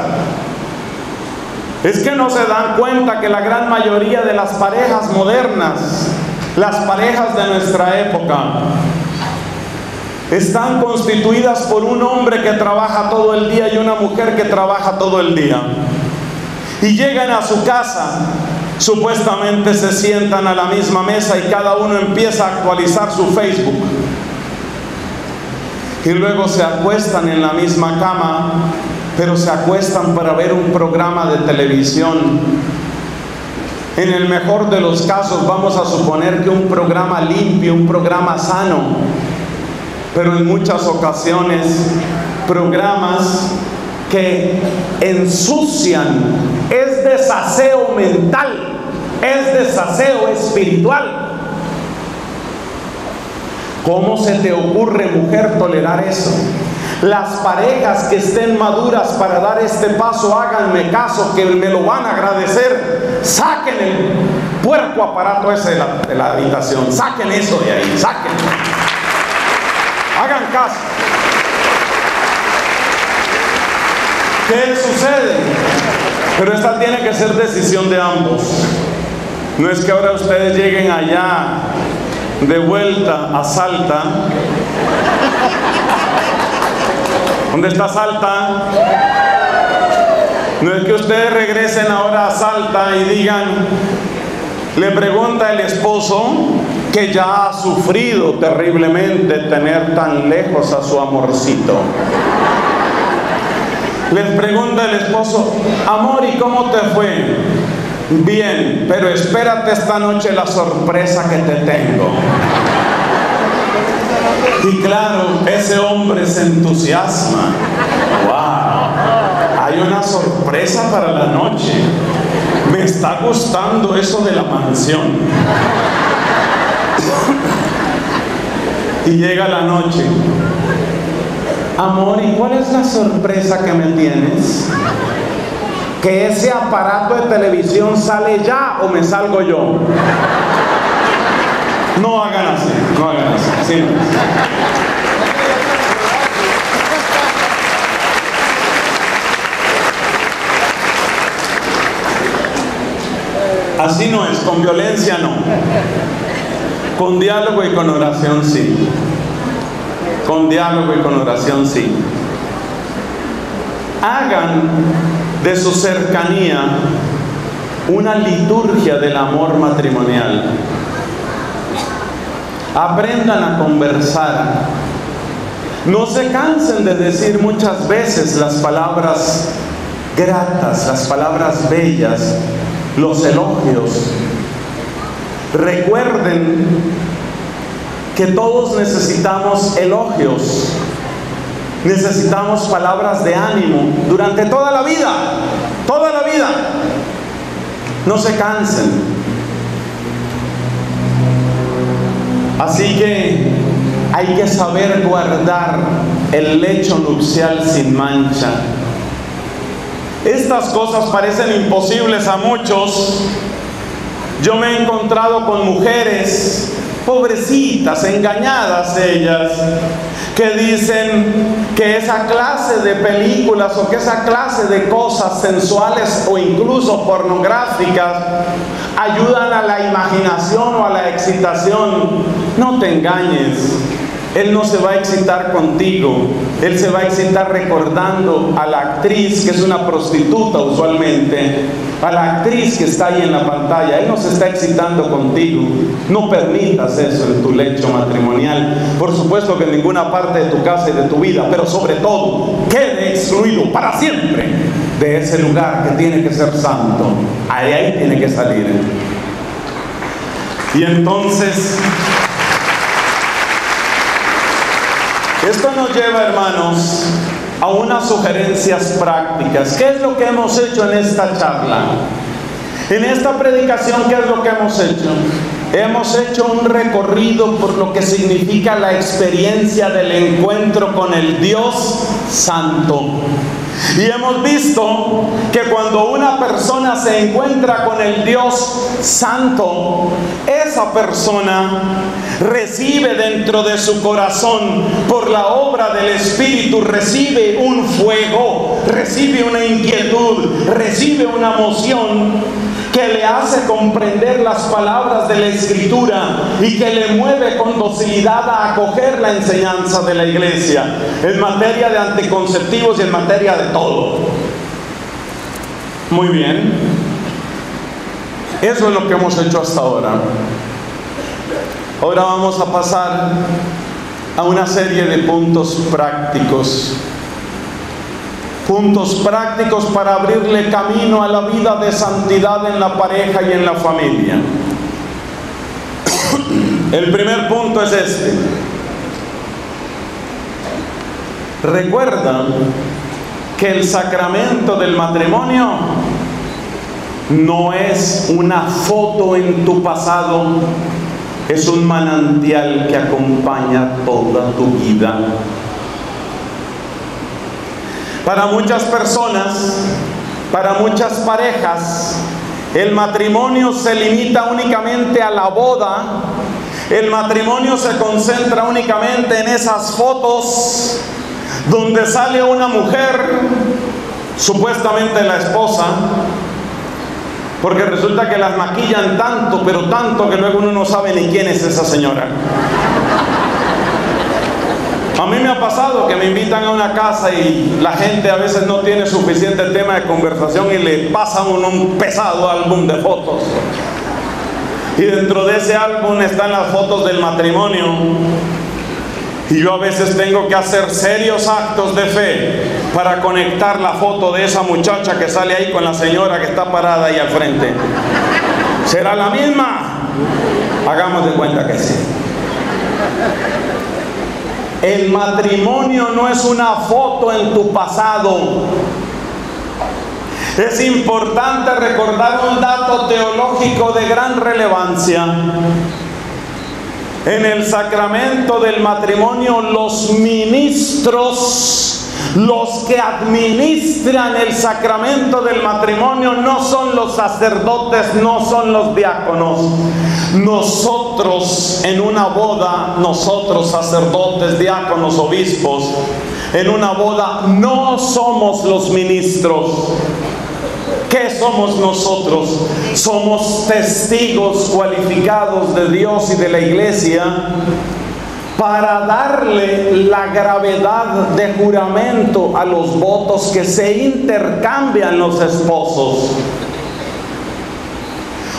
Es que no se dan cuenta que la gran mayoría de las parejas modernas, las parejas de nuestra época, están constituidas por un hombre que trabaja todo el día y una mujer que trabaja todo el día. Y llegan a su casa, supuestamente se sientan a la misma mesa y cada uno empieza a actualizar su Facebook. Y luego se acuestan en la misma cama, pero se acuestan para ver un programa de televisión. En el mejor de los casos, vamos a suponer que un programa limpio, un programa sano, pero en muchas ocasiones programas que ensucian. Es desaseo mental, es desaseo espiritual. ¿Cómo se te ocurre, mujer, tolerar eso? Las parejas que estén maduras para dar este paso, háganme caso, que me lo van a agradecer. Saquen el puerco aparato ese de la habitación, saquen eso de ahí, saquen. Hagan caso. ¿Qué sucede? Pero esta tiene que ser decisión de ambos. No es que ahora ustedes lleguen allá, de vuelta a Salta. ¿Dónde está Salta? No es que ustedes regresen ahora a Salta y digan, le pregunta el esposo que ya ha sufrido terriblemente tener tan lejos a su amorcito. Les pregunta el esposo, amor, ¿y cómo te fue? Bien, pero espérate esta noche la sorpresa que te tengo. Y claro, ese hombre se entusiasma. ¡Wow! Hay una sorpresa para la noche. Me está gustando eso de la mansión. Y llega la noche. Amor, ¿y cuál es la sorpresa que me tienes? ¿Que ese aparato de televisión sale ya o me salgo yo? No hagan así, no hagan así. Sí. Así no es, con violencia no. Con diálogo y con oración sí. Con diálogo y con oración sí. Hagan de su cercanía una liturgia del amor matrimonial. Aprendan a conversar. No se cansen de decir muchas veces las palabras gratas, las palabras bellas, los elogios. Recuerden que todos necesitamos elogios. Necesitamos palabras de ánimo durante toda la vida, toda la vida. No se cansen. Así que hay que saber guardar el lecho nupcial sin mancha. Estas cosas parecen imposibles a muchos. Yo me he encontrado con mujeres pobrecitas, engañadas ellas, que dicen que esa clase de películas o que esa clase de cosas sensuales o incluso pornográficas ayudan a la imaginación o a la excitación. No te engañes, él no se va a excitar contigo, él se va a excitar recordando a la actriz, que es una prostituta usualmente, a la actriz que está ahí en la pantalla. Él no se está excitando contigo. No permitas eso en tu lecho matrimonial. Por supuesto que en ninguna parte de tu casa y de tu vida, pero sobre todo, quede excluido para siempre de ese lugar que tiene que ser santo. Ahí tiene que salir. Y entonces, esto nos lleva, hermanos, a unas sugerencias prácticas. ¿Qué es lo que hemos hecho en esta charla? En esta predicación, ¿qué es lo que hemos hecho? Hemos hecho un recorrido por lo que significa la experiencia del encuentro con el Dios Santo. Y hemos visto que cuando una persona se encuentra con el Dios Santo, esa persona recibe dentro de su corazón, por la obra del Espíritu, recibe un fuego, recibe una inquietud, recibe una emoción que le hace comprender las palabras de la Escritura y que le mueve con docilidad a acoger la enseñanza de la Iglesia en materia de anticonceptivos y en materia de todo. Muy bien. Eso es lo que hemos hecho hasta ahora. Ahora vamos a pasar a una serie de puntos prácticos. Puntos prácticos para abrirle camino a la vida de santidad en la pareja y en la familia. El primer punto es este. Recuerda que el sacramento del matrimonio no es una foto en tu pasado, es un manantial que acompaña toda tu vida. Para muchas personas, para muchas parejas, el matrimonio se limita únicamente a la boda. El matrimonio se concentra únicamente en esas fotos donde sale una mujer, supuestamente la esposa, porque resulta que las maquillan tanto, pero tanto, que luego uno no sabe ni quién es esa señora. A mí me ha pasado que me invitan a una casa y la gente a veces no tiene suficiente tema de conversación y le pasan un pesado álbum de fotos. Y dentro de ese álbum están las fotos del matrimonio. Y yo a veces tengo que hacer serios actos de fe para conectar la foto de esa muchacha que sale ahí con la señora que está parada ahí al frente. ¿Será la misma? Hagamos de cuenta que sí. El matrimonio no es una foto en tu pasado. Es importante recordar un dato teológico de gran relevancia. En el sacramento del matrimonio, los ministros, los que administran el sacramento del matrimonio, no son los sacerdotes, no son los diáconos. Nosotros en una boda, nosotros sacerdotes, diáconos, obispos, en una boda no somos los ministros. ¿Qué somos nosotros? Somos testigos cualificados de Dios y de la Iglesia para darle la gravedad de juramento a los votos que se intercambian los esposos.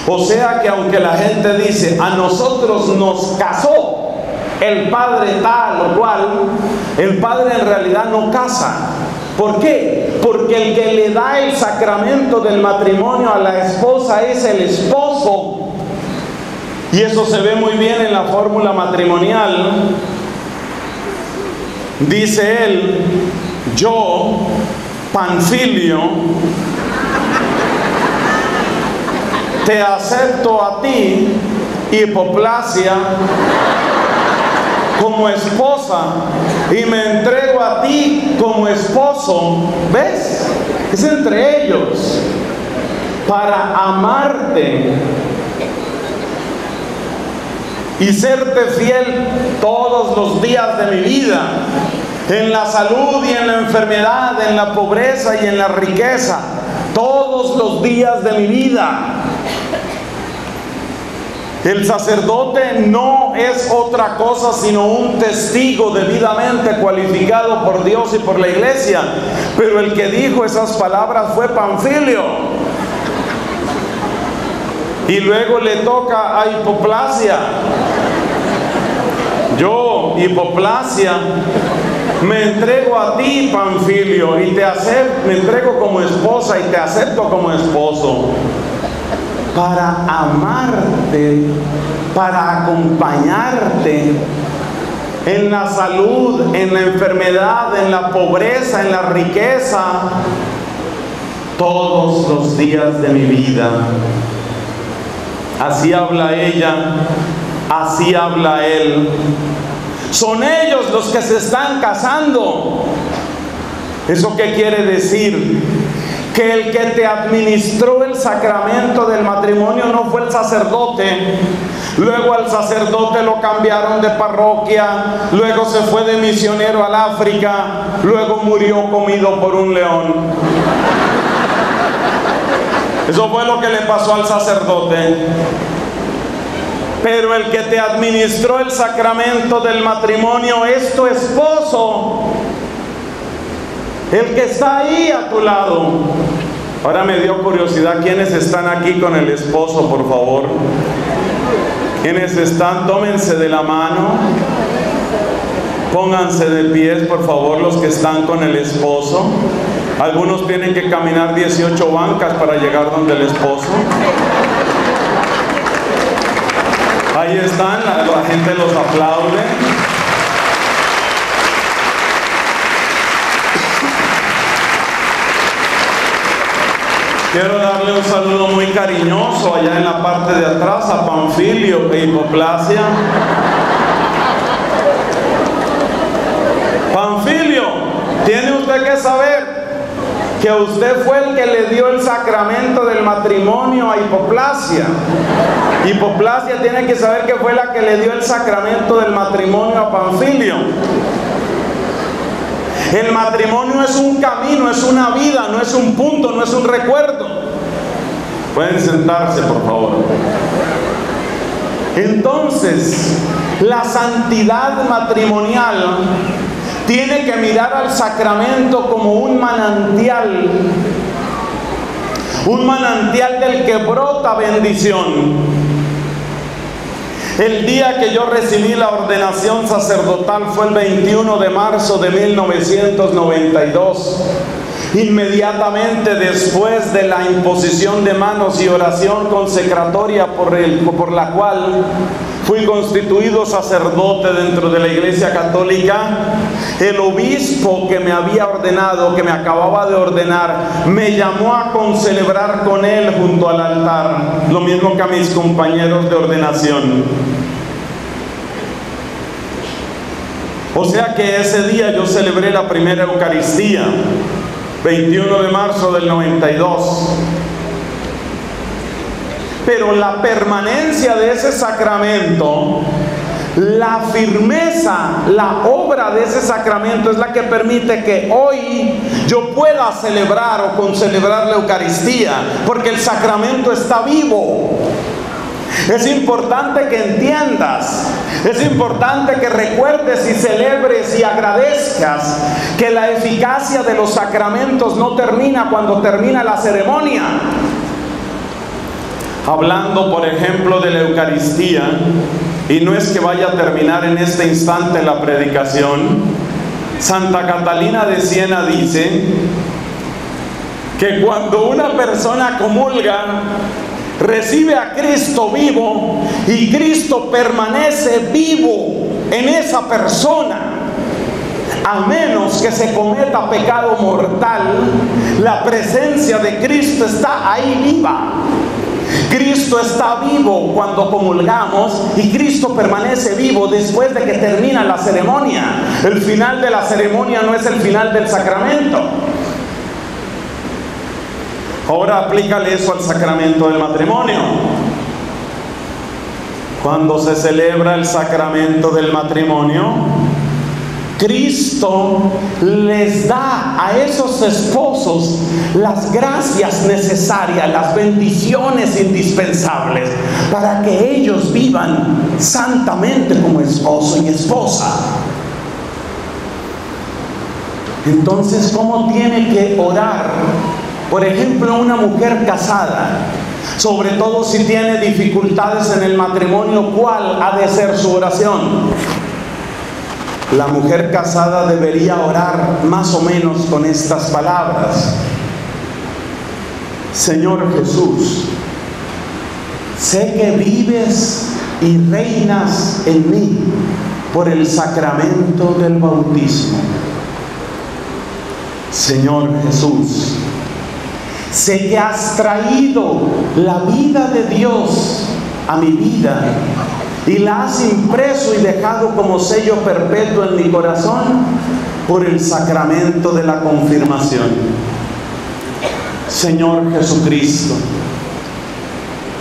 O sea que aunque la gente dice, a nosotros nos casó el padre tal o cual, el padre en realidad no casa. ¿Por qué? Porque el que le da el sacramento del matrimonio a la esposa es el esposo. Y eso se ve muy bien en la fórmula matrimonial. Dice él, yo, Panfilio, te acepto a ti, Hipoplasia, como esposa, y me entrego a ti como esposo. ¿Ves? Es entre ellos, para amarte y serte fiel todos los días de mi vida, en la salud y en la enfermedad, en la pobreza y en la riqueza, todos los días de mi vida. El sacerdote no es otra cosa sino un testigo debidamente cualificado por Dios y por la Iglesia. Pero el que dijo esas palabras fue Panfilio. Y luego le toca a Hipoplasia. Yo, Hipoplasia, me entrego a ti, Panfilio, y te acepto, me entrego como esposa y te acepto como esposo. Para amarte, para acompañarte en la salud, en la enfermedad, en la pobreza, en la riqueza, todos los días de mi vida. Así habla ella, así habla él. Son ellos los que se están casando. ¿Eso qué quiere decir? Que el que te administró el sacramento del matrimonio no fue el sacerdote. Luego al sacerdote lo cambiaron de parroquia, luego se fue de misionero al África, luego murió comido por un león. Eso fue lo que le pasó al sacerdote. Pero el que te administró el sacramento del matrimonio es tu esposo, el que está ahí a tu lado. Ahora me dio curiosidad, ¿quiénes están aquí con el esposo, por favor? ¿Quiénes están? Tómense de la mano, pónganse de pies, por favor, los que están con el esposo. Algunos tienen que caminar 18 bancas para llegar donde el esposo. Ahí están, la gente los aplaude. Quiero darle un saludo muy cariñoso allá en la parte de atrás a Panfilio e Hipoplasia. Panfilio, tiene usted que saber que usted fue el que le dio el sacramento del matrimonio a Hipoplasia. Hipoplasia tiene que saber que fue la que le dio el sacramento del matrimonio a Panfilio. El matrimonio es un camino, es una vida, no es un punto, no es un recuerdo. Pueden sentarse, por favor. Entonces, la santidad matrimonial tiene que mirar al sacramento como un manantial del que brota bendición. El día que yo recibí la ordenación sacerdotal fue el 21 de marzo de 1992. Inmediatamente después de la imposición de manos y oración consecratoria por la cual fui constituido sacerdote dentro de la Iglesia Católica, el obispo que me había ordenado, que me acababa de ordenar, me llamó a concelebrar con él junto al altar, lo mismo que a mis compañeros de ordenación. O sea que ese día yo celebré la primera Eucaristía, 21 de marzo del 92. Pero la permanencia de ese sacramento, la firmeza, la obra de ese sacramento es la que permite que hoy yo pueda celebrar o concelebrar la Eucaristía, porque el sacramento está vivo. Es importante que entiendas, es importante que recuerdes y celebres y agradezcas que la eficacia de los sacramentos no termina cuando termina la ceremonia. Hablando, por ejemplo, de la Eucaristía, y no es que vaya a terminar en este instante la predicación, Santa Catalina de Siena dice que cuando una persona comulga, recibe a Cristo vivo y Cristo permanece vivo en esa persona. A menos que se cometa pecado mortal, la presencia de Cristo está ahí viva. Cristo está vivo cuando comulgamos y Cristo permanece vivo después de que termina la ceremonia. El final de la ceremonia no es el final del sacramento. Ahora aplícale eso al sacramento del matrimonio. Cuando se celebra el sacramento del matrimonio, Cristo les da a esos esposos las gracias necesarias, las bendiciones indispensables para que ellos vivan santamente como esposo y esposa. Entonces, ¿cómo tiene que orar? Por ejemplo, una mujer casada, sobre todo si tiene dificultades en el matrimonio, ¿cuál ha de ser su oración? La mujer casada debería orar más o menos con estas palabras: Señor Jesús, sé que vives y reinas en mí por el sacramento del bautismo. Señor Jesús, sé que has traído la vida de Dios a mi vida y la has impreso y dejado como sello perpetuo en mi corazón por el sacramento de la confirmación. Señor Jesucristo,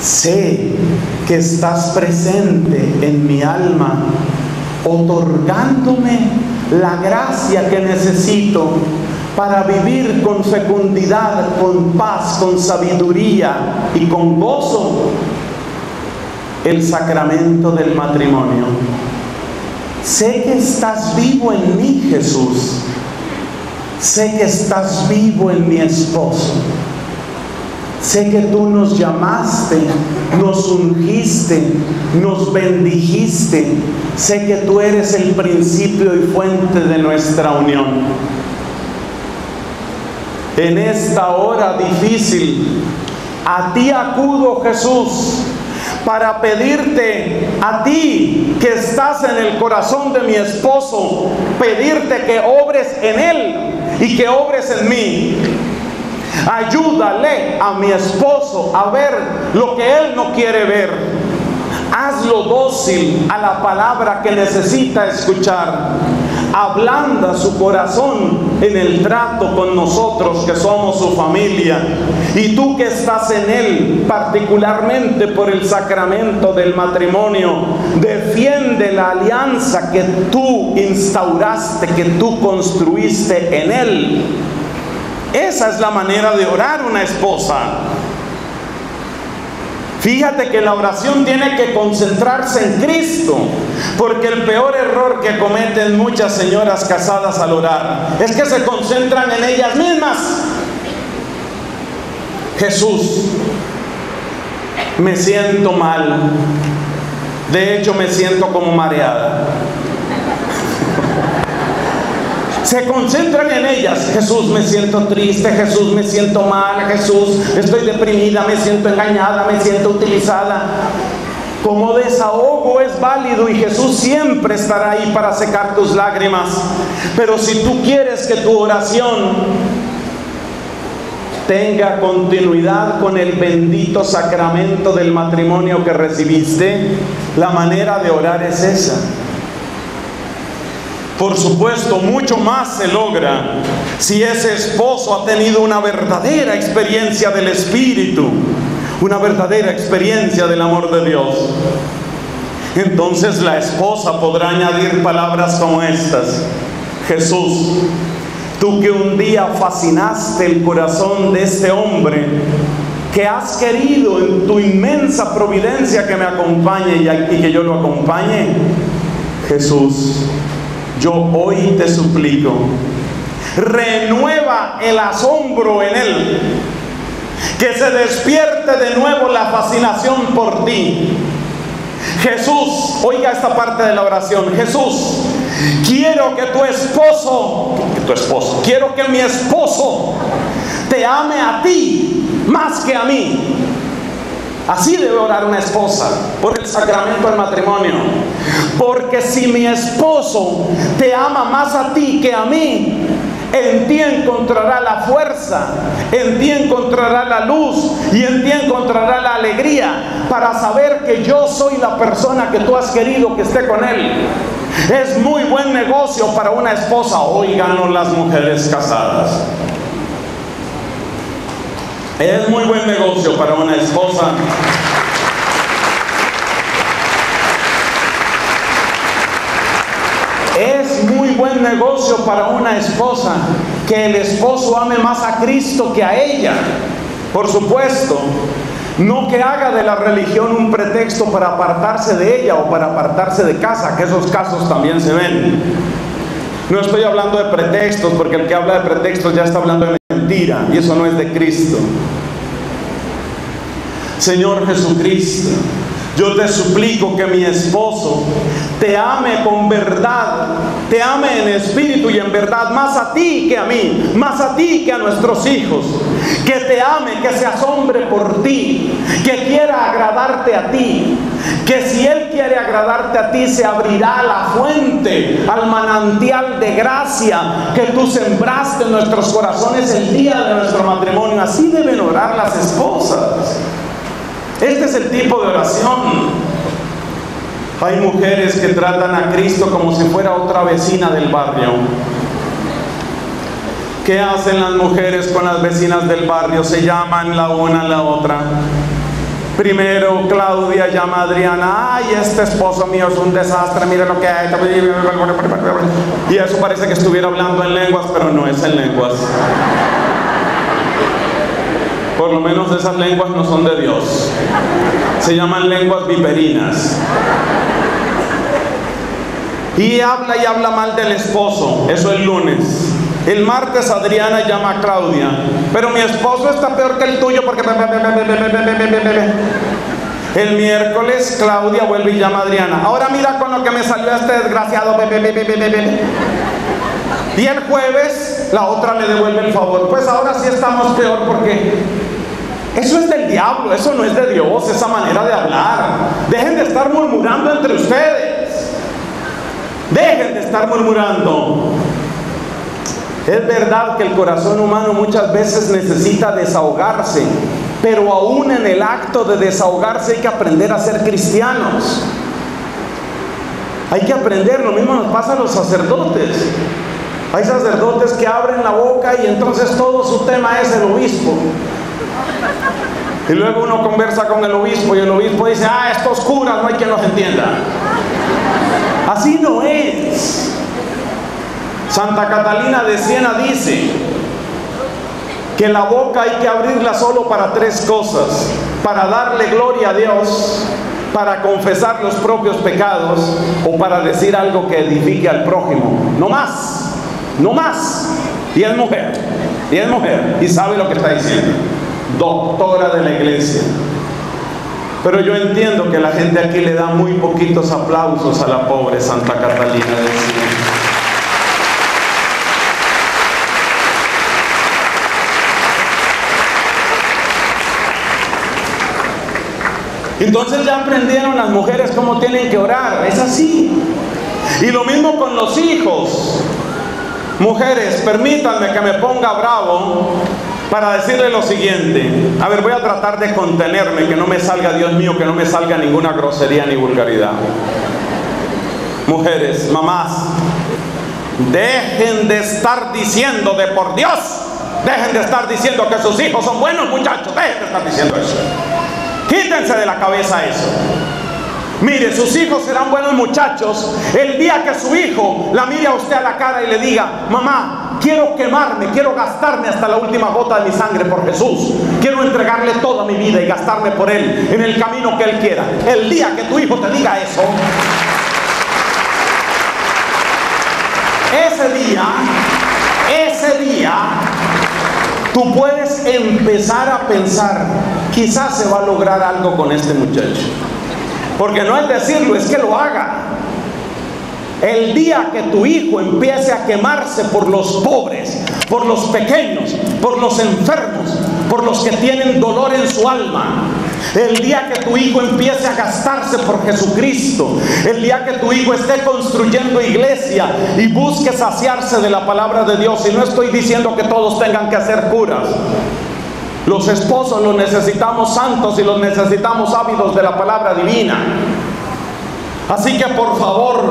sé que estás presente en mi alma, otorgándome la gracia que necesito para vivir con fecundidad, con paz, con sabiduría y con gozo el sacramento del matrimonio. Sé que estás vivo en mí, Jesús. Sé que estás vivo en mi esposo. Sé que tú nos llamaste, nos ungiste, nos bendijiste. Sé que tú eres el principio y fuente de nuestra unión. En esta hora difícil, a ti acudo, Jesús, para pedirte, a ti que estás en el corazón de mi esposo, pedirte que obres en él y que obres en mí. Ayúdale a mi esposo a ver lo que él no quiere ver. Hazlo dócil a la palabra que necesita escuchar. Ablanda su corazón en el trato con nosotros que somos su familia. Y tú que estás en él, particularmente por el sacramento del matrimonio, defiende la alianza que tú instauraste, que tú construiste en él. Esa es la manera de orar una esposa. Fíjate que la oración tiene que concentrarse en Cristo, porque el peor error que cometen muchas señoras casadas al orar es que se concentran en ellas mismas. Jesús, me siento mal, de hecho me siento como mareada. Se concentran en ellas. Jesús, me siento triste. Jesús, me siento mal. Jesús, estoy deprimida, me siento engañada, me siento utilizada. Como desahogo es válido y Jesús siempre estará ahí para secar tus lágrimas. Pero si tú quieres que tu oración tenga continuidad con el bendito sacramento del matrimonio que recibiste, la manera de orar es esa. Por supuesto, mucho más se logra si ese esposo ha tenido una verdadera experiencia del Espíritu, una verdadera experiencia del amor de Dios. Entonces la esposa podrá añadir palabras como estas: Jesús, tú que un día fascinaste el corazón de este hombre, que has querido en tu inmensa providencia que me acompañe y que yo lo acompañe, Jesús, yo hoy te suplico, renueva el asombro en él, que se despierte de nuevo la fascinación por ti. Jesús, oiga esta parte de la oración, Jesús, quiero que mi esposo te ame a ti más que a mí. Así debe orar una esposa por el sacramento del matrimonio. Porque si mi esposo te ama más a ti que a mí, en ti encontrará la fuerza, en ti encontrará la luz y en ti encontrará la alegría para saber que yo soy la persona que tú has querido que esté con él. Es muy buen negocio para una esposa, óiganos las mujeres casadas. Es muy buen negocio para una esposa que el esposo ame más a Cristo que a ella. Por supuesto, no que haga de la religión un pretexto para apartarse de ella o para apartarse de casa, que esos casos también se ven. No estoy hablando de pretextos, porque el que habla de pretextos ya está hablando de mentira, y eso no es de Cristo. Señor Jesucristo, yo te suplico que mi esposo te ame con verdad, te ame en espíritu y en verdad, más a ti que a mí, más a ti que a nuestros hijos. Que te ame, que se asombre por ti, que quiera agradarte a ti. Que si él quiere agradarte a ti, se abrirá la fuente, al manantial de gracia que tú sembraste en nuestros corazones el día de nuestro matrimonio. Así deben orar las esposas. Este es el tipo de oración. Hay mujeres que tratan a Cristo como si fuera otra vecina del barrio. ¿Qué hacen las mujeres con las vecinas del barrio? Se llaman la una a la otra. Primero Claudia llama a Adriana: ay, este esposo mío es un desastre, mira lo que hay. Y eso parece que estuviera hablando en lenguas, pero no es en lenguas. Por lo menos esas lenguas no son de Dios. Se llaman lenguas viperinas. Y habla mal del esposo. Eso el lunes. El martes Adriana llama a Claudia: pero mi esposo está peor que el tuyo porque... El miércoles Claudia vuelve y llama a Adriana: ahora mira con lo que me salió este desgraciado. Y el jueves la otra le devuelve el favor: pues ahora sí estamos peor porque... Eso es del diablo, eso no es de Dios, esa manera de hablar. Dejen de estar murmurando entre ustedes. Dejen de estar murmurando. Es verdad que el corazón humano muchas veces necesita desahogarse, pero aún en el acto de desahogarse hay que aprender a ser cristianos. Hay que aprender, lo mismo nos pasa a los sacerdotes. Hay sacerdotes que abren la boca y entonces todo su tema es el obispo. Y luego uno conversa con el obispo y el obispo dice: ah, estos curas no hay quien los entienda. Así no es. Santa Catalina de Siena dice: que la boca hay que abrirla solo para tres cosas: para darle gloria a Dios, para confesar los propios pecados o para decir algo que edifique al prójimo. No más, no más. Y es mujer, y es mujer, y sabe lo que está diciendo. Doctora de la iglesia. Pero yo entiendo que la gente aquí le da muy poquitos aplausos a la pobre Santa Catalina de Siena. Entonces ya aprendieron las mujeres cómo tienen que orar, es así. Y lo mismo con los hijos. Mujeres, permítanme que me ponga bravo para decirle lo siguiente. A ver, voy a tratar de contenerme, que no me salga, Dios mío, que no me salga ninguna grosería ni vulgaridad. Mujeres, mamás, dejen de estar diciendo de por Dios, dejen de estar diciendo que sus hijos son buenos muchachos, dejen de estar diciendo eso. Quítense de la cabeza eso. Mire, sus hijos serán buenos muchachos el día que su hijo la mire a usted a la cara y le diga: mamá, quiero quemarme, quiero gastarme hasta la última gota de mi sangre por Jesús, quiero entregarle toda mi vida y gastarme por él en el camino que él quiera. El día que tu hijo te diga eso, ese día tú puedes empezar a pensar: quizás se va a lograr algo con este muchacho. Porque no es decirlo, es que lo haga. El día que tu hijo empiece a quemarse por los pobres, por los pequeños, por los enfermos, por los que tienen dolor en su alma, el día que tu hijo empiece a gastarse por Jesucristo, el día que tu hijo esté construyendo iglesia y busque saciarse de la palabra de Dios. Y no estoy diciendo que todos tengan que hacer curas. Los esposos los necesitamos santos y los necesitamos ávidos de la palabra divina. Así que por favor,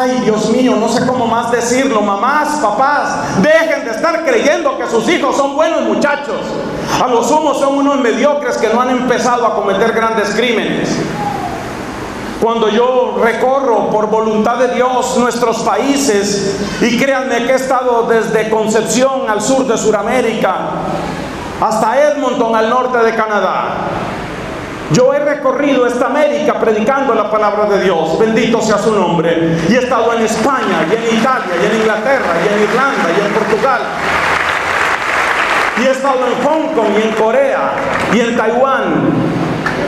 ay Dios mío, no sé cómo más decirlo, mamás, papás, dejen de estar creyendo que sus hijos son buenos muchachos. A lo sumo son unos mediocres que no han empezado a cometer grandes crímenes. Cuando yo recorro por voluntad de Dios nuestros países, y créanme que he estado desde Concepción al sur de Sudamérica, hasta Edmonton al norte de Canadá, yo he recorrido esta América predicando la palabra de Dios, bendito sea su nombre, y he estado en España, y en Italia, y en Inglaterra, y en Irlanda, y en Portugal, y he estado en Hong Kong, y en Corea, y en Taiwán,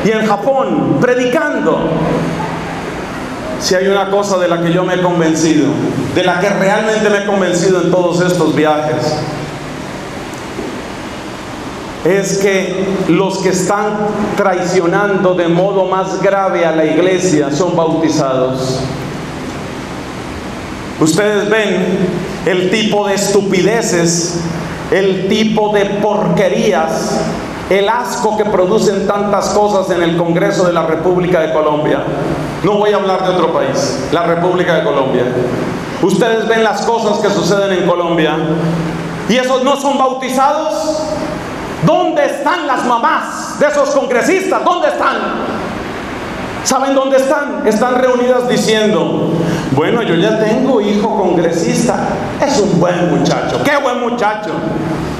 y en Japón, predicando. Si hay una cosa de la que yo me he convencido, de la que realmente me he convencido en todos estos viajes, es que los que están traicionando de modo más grave a la iglesia son bautizados. Ustedes ven el tipo de estupideces, el tipo de porquerías, el asco que producen tantas cosas en el Congreso de la República de Colombia. No voy a hablar de otro país, la República de Colombia. Ustedes ven las cosas que suceden en Colombia, y esos no son bautizados. ¿Dónde están las mamás de esos congresistas? ¿Dónde están? ¿Saben dónde están? Están reunidas diciendo: bueno, yo ya tengo hijo congresista, es un buen muchacho. ¡Qué buen muchacho!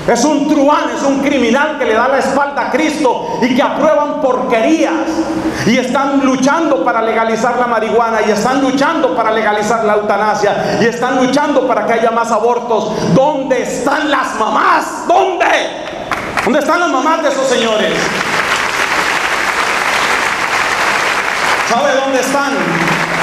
Es un truán, es un criminal que le da la espalda a Cristo y que aprueban porquerías. Y están luchando para legalizar la marihuana, y están luchando para legalizar la eutanasia, y están luchando para que haya más abortos. ¿Dónde están las mamás? ¿Dónde? ¿Dónde están las mamás de esos señores? ¿Sabe dónde están?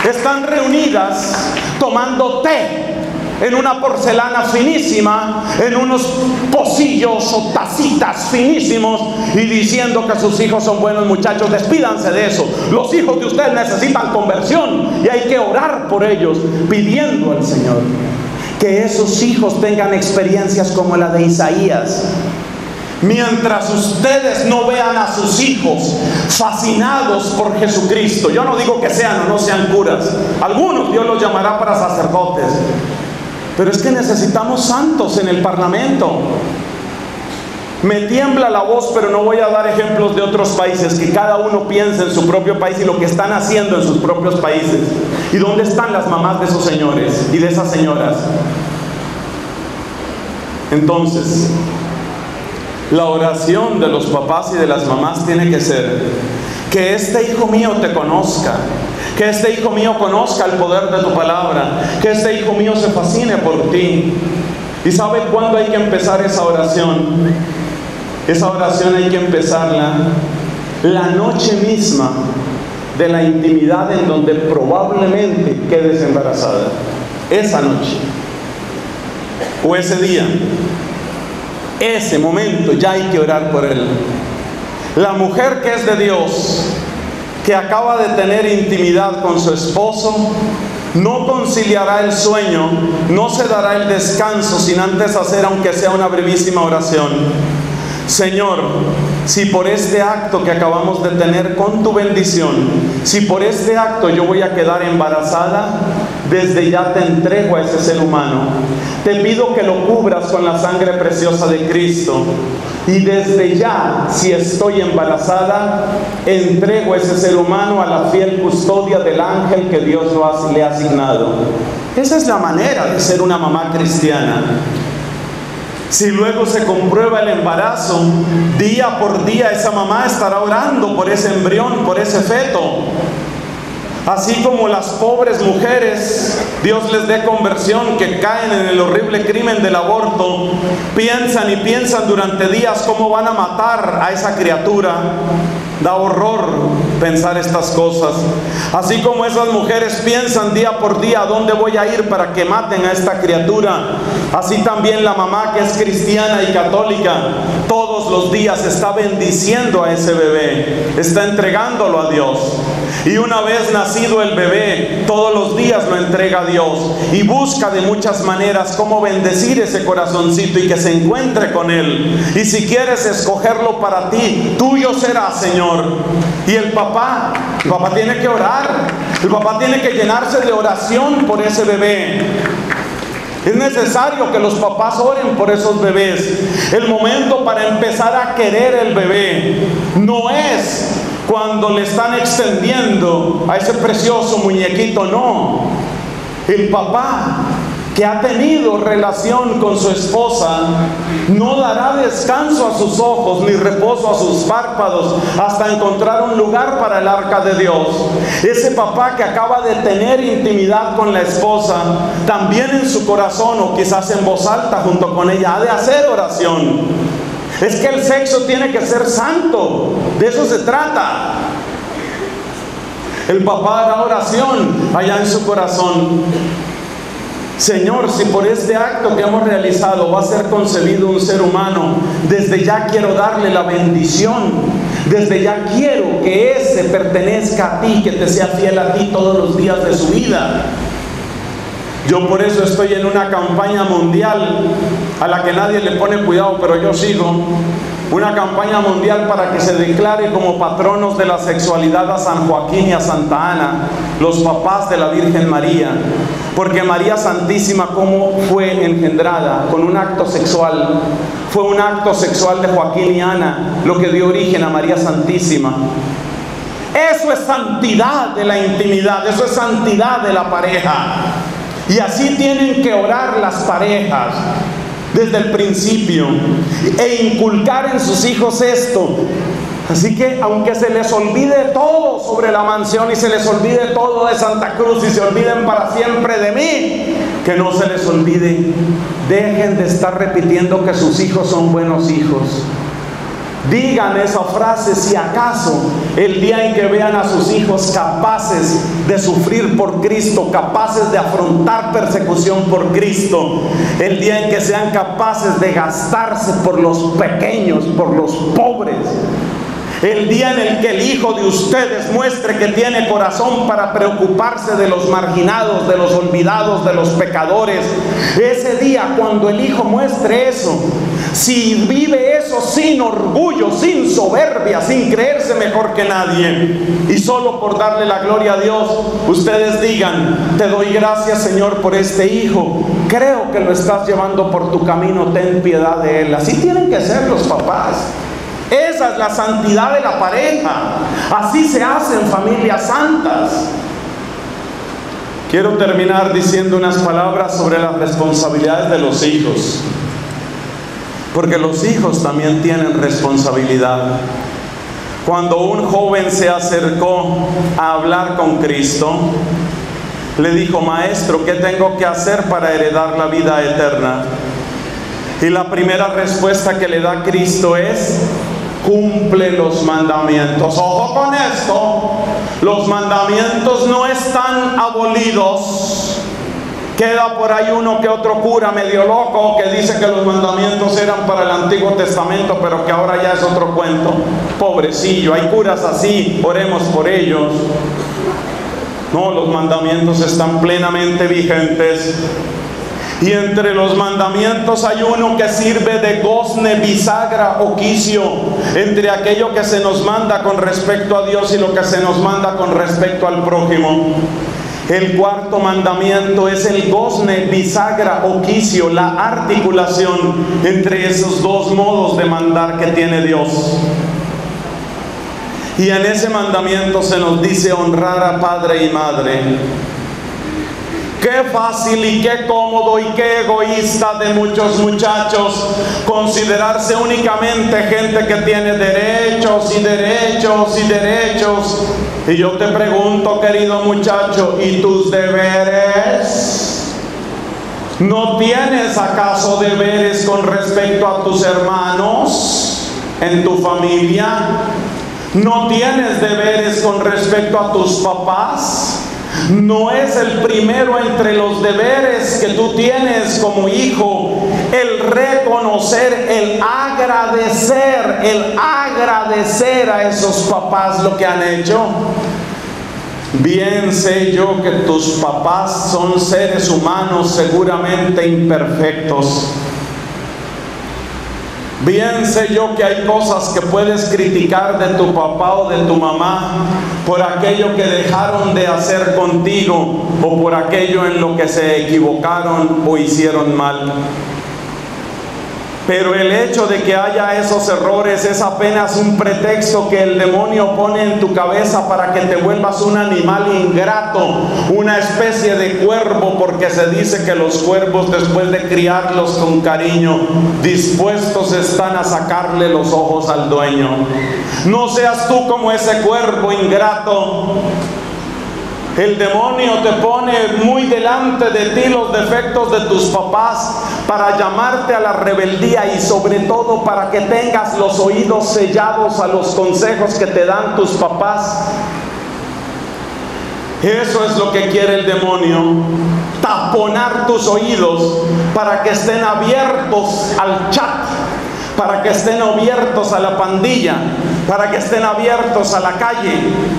Están reunidas tomando té en una porcelana finísima, en unos pocillos o tacitas finísimos, y diciendo que sus hijos son buenos muchachos. Despídanse de eso. Los hijos de ustedes necesitan conversión y hay que orar por ellos, pidiendo al Señor que esos hijos tengan experiencias como la de Isaías. Mientras ustedes no vean a sus hijos fascinados por Jesucristo, yo no digo que sean o no sean curas, algunos Dios los llamará para sacerdotes, pero es que necesitamos santos en el Parlamento. Me tiembla la voz, pero no voy a dar ejemplos de otros países, que cada uno piense en su propio país y lo que están haciendo en sus propios países. ¿Y dónde están las mamás de esos señores y de esas señoras? Entonces, La oración de los papás y de las mamás tiene que ser: que este hijo mío te conozca, que este hijo mío conozca el poder de tu palabra, que este hijo mío se fascine por ti. ¿Y sabe cuándo hay que empezar esa oración? Esa oración hay que empezarla la noche misma de la intimidad en donde probablemente quedes embarazada. Esa noche o ese día, ese momento ya hay que orar por él. La mujer que es de Dios, que acaba de tener intimidad con su esposo, no conciliará el sueño, no se dará el descanso sin antes hacer, aunque sea una brevísima oración. Señor, si por este acto que acabamos de tener con tu bendición, si por este acto yo voy a quedar embarazada, desde ya te entrego a ese ser humano. Te pido que lo cubras con la sangre preciosa de Cristo. Y desde ya, si estoy embarazada, entrego a ese ser humano a la fiel custodia del ángel que Dios le ha asignado. Esa es la manera de ser una mamá cristiana. Si luego se comprueba el embarazo, día por día esa mamá estará orando por ese embrión, por ese feto. Así como las pobres mujeres, Dios les dé conversión, que caen en el horrible crimen del aborto, piensan y piensan durante días cómo van a matar a esa criatura. Da horror pensar estas cosas. Así como esas mujeres piensan día por día, ¿a dónde voy a ir para que maten a esta criatura? Así también la mamá que es cristiana y católica, todos los días está bendiciendo a ese bebé, está entregándolo a Dios. Y una vez nacido el bebé, todos los días lo entrega a Dios y busca de muchas maneras cómo bendecir ese corazoncito y que se encuentre con él. Y si quieres escogerlo para ti, tuyo será, Señor. Y el papá tiene que orar, el papá tiene que llenarse de oración por ese bebé. Es necesario que los papás oren por esos bebés. El momento para empezar a querer el bebé no es cuando le están extendiendo a ese precioso muñequito, no. El papá que ha tenido relación con su esposa no dará descanso a sus ojos ni reposo a sus párpados hasta encontrar un lugar para el arca de Dios. Ese papá que acaba de tener intimidad con la esposa, también en su corazón o quizás en voz alta junto con ella, ha de hacer oración. Es que el sexo tiene que ser santo, de eso se trata. El papá hará oración allá en su corazón. Señor, si por este acto que hemos realizado va a ser concebido un ser humano, desde ya quiero darle la bendición. Desde ya quiero que ese pertenezca a ti, que te sea fiel a ti todos los días de su vida. Yo por eso estoy en una campaña mundial a la que nadie le pone cuidado, pero yo sigo. Una campaña mundial para que se declare como patronos de la sexualidad a San Joaquín y a Santa Ana, los papás de la Virgen María. Porque María Santísima, ¿cómo fue engendrada? Con un acto sexual. Fue un acto sexual de Joaquín y Ana lo que dio origen a María Santísima. Eso es santidad de la intimidad, eso es santidad de la pareja. Y así tienen que orar las parejas desde el principio e inculcar en sus hijos esto. Así que aunque se les olvide todo sobre la mansión y se les olvide todo de Santa Cruz y se olviden para siempre de mí, que no se les olvide. Dejen de estar repitiendo que sus hijos son buenos hijos. Digan esa frase si acaso el día en que vean a sus hijos capaces de sufrir por Cristo, capaces de afrontar persecución por Cristo, el día en que sean capaces de gastarse por los pequeños, por los pobres, el día en el que el hijo de ustedes muestre que tiene corazón para preocuparse de los marginados, de los olvidados, de los pecadores. Ese día, cuando el hijo muestre eso, si vive eso sin orgullo, sin soberbia, sin creerse mejor que nadie, y solo por darle la gloria a Dios, ustedes digan: te doy gracias, Señor, por este hijo. Creo que lo estás llevando por tu camino. Ten piedad de él. Así tienen que ser los papás. Esa es la santidad de la pareja. Así se hacen familias santas. Quiero terminar diciendo unas palabras sobre las responsabilidades de los hijos. porque los hijos también tienen responsabilidad. Cuando un joven se acercó a hablar con Cristo, le dijo: Maestro, ¿qué tengo que hacer para heredar la vida eterna? Y la primera respuesta que le da Cristo es: cumple los mandamientos. Ojo con esto, los mandamientos no están abolidos. Queda por ahí uno que otro cura medio loco que dice que los mandamientos eran para el Antiguo Testamento, pero que ahora ya es otro cuento. Pobrecillo, hay curas así, oremos por ellos. No, los mandamientos están plenamente vigentes. Y entre los mandamientos hay uno que sirve de gozne, bisagra o quicio entre aquello que se nos manda con respecto a Dios y lo que se nos manda con respecto al prójimo. El cuarto mandamiento es el gozne, bisagra o quicio, la articulación entre esos dos modos de mandar que tiene Dios. Y en ese mandamiento se nos dice honrar a padre y madre. Qué fácil y qué cómodo y qué egoísta de muchos muchachos considerarse únicamente gente que tiene derechos y derechos y derechos. Y yo te pregunto, querido muchacho, ¿y tus deberes? ¿No tienes acaso deberes con respecto a tus hermanos en tu familia? ¿No tienes deberes con respecto a tus papás? No es el primero entre los deberes que tú tienes como hijo el reconocer, el agradecer a esos papás lo que han hecho. Bien sé yo que tus papás son seres humanos seguramente imperfectos. Bien sé yo que hay cosas que puedes criticar de tu papá o de tu mamá por aquello que dejaron de hacer contigo o por aquello en lo que se equivocaron o hicieron mal. Pero el hecho de que haya esos errores es apenas un pretexto que el demonio pone en tu cabeza para que te vuelvas un animal ingrato, una especie de cuervo, porque se dice que los cuervos, después de criarlos con cariño, dispuestos están a sacarle los ojos al dueño. No seas tú como ese cuervo ingrato. El demonio te pone muy delante de ti los defectos de tus papás para llamarte a la rebeldía y sobre todo para que tengas los oídos sellados a los consejos que te dan tus papás. Eso es lo que quiere el demonio, taponar tus oídos para que estén abiertos al chat, para que estén abiertos a la pandilla, para que estén abiertos a la calle,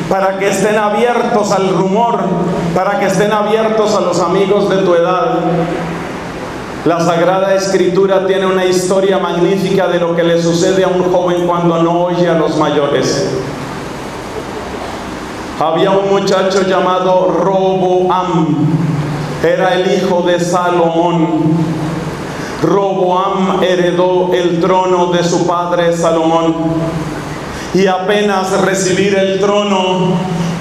para que estén abiertos al rumor, para que estén abiertos a los amigos de tu edad. La Sagrada Escritura tiene una historia magnífica de lo que le sucede a un joven cuando no oye a los mayores. Había un muchacho llamado Roboam, era el hijo de Salomón. Roboam heredó el trono de su padre Salomón, y apenas recibir el trono,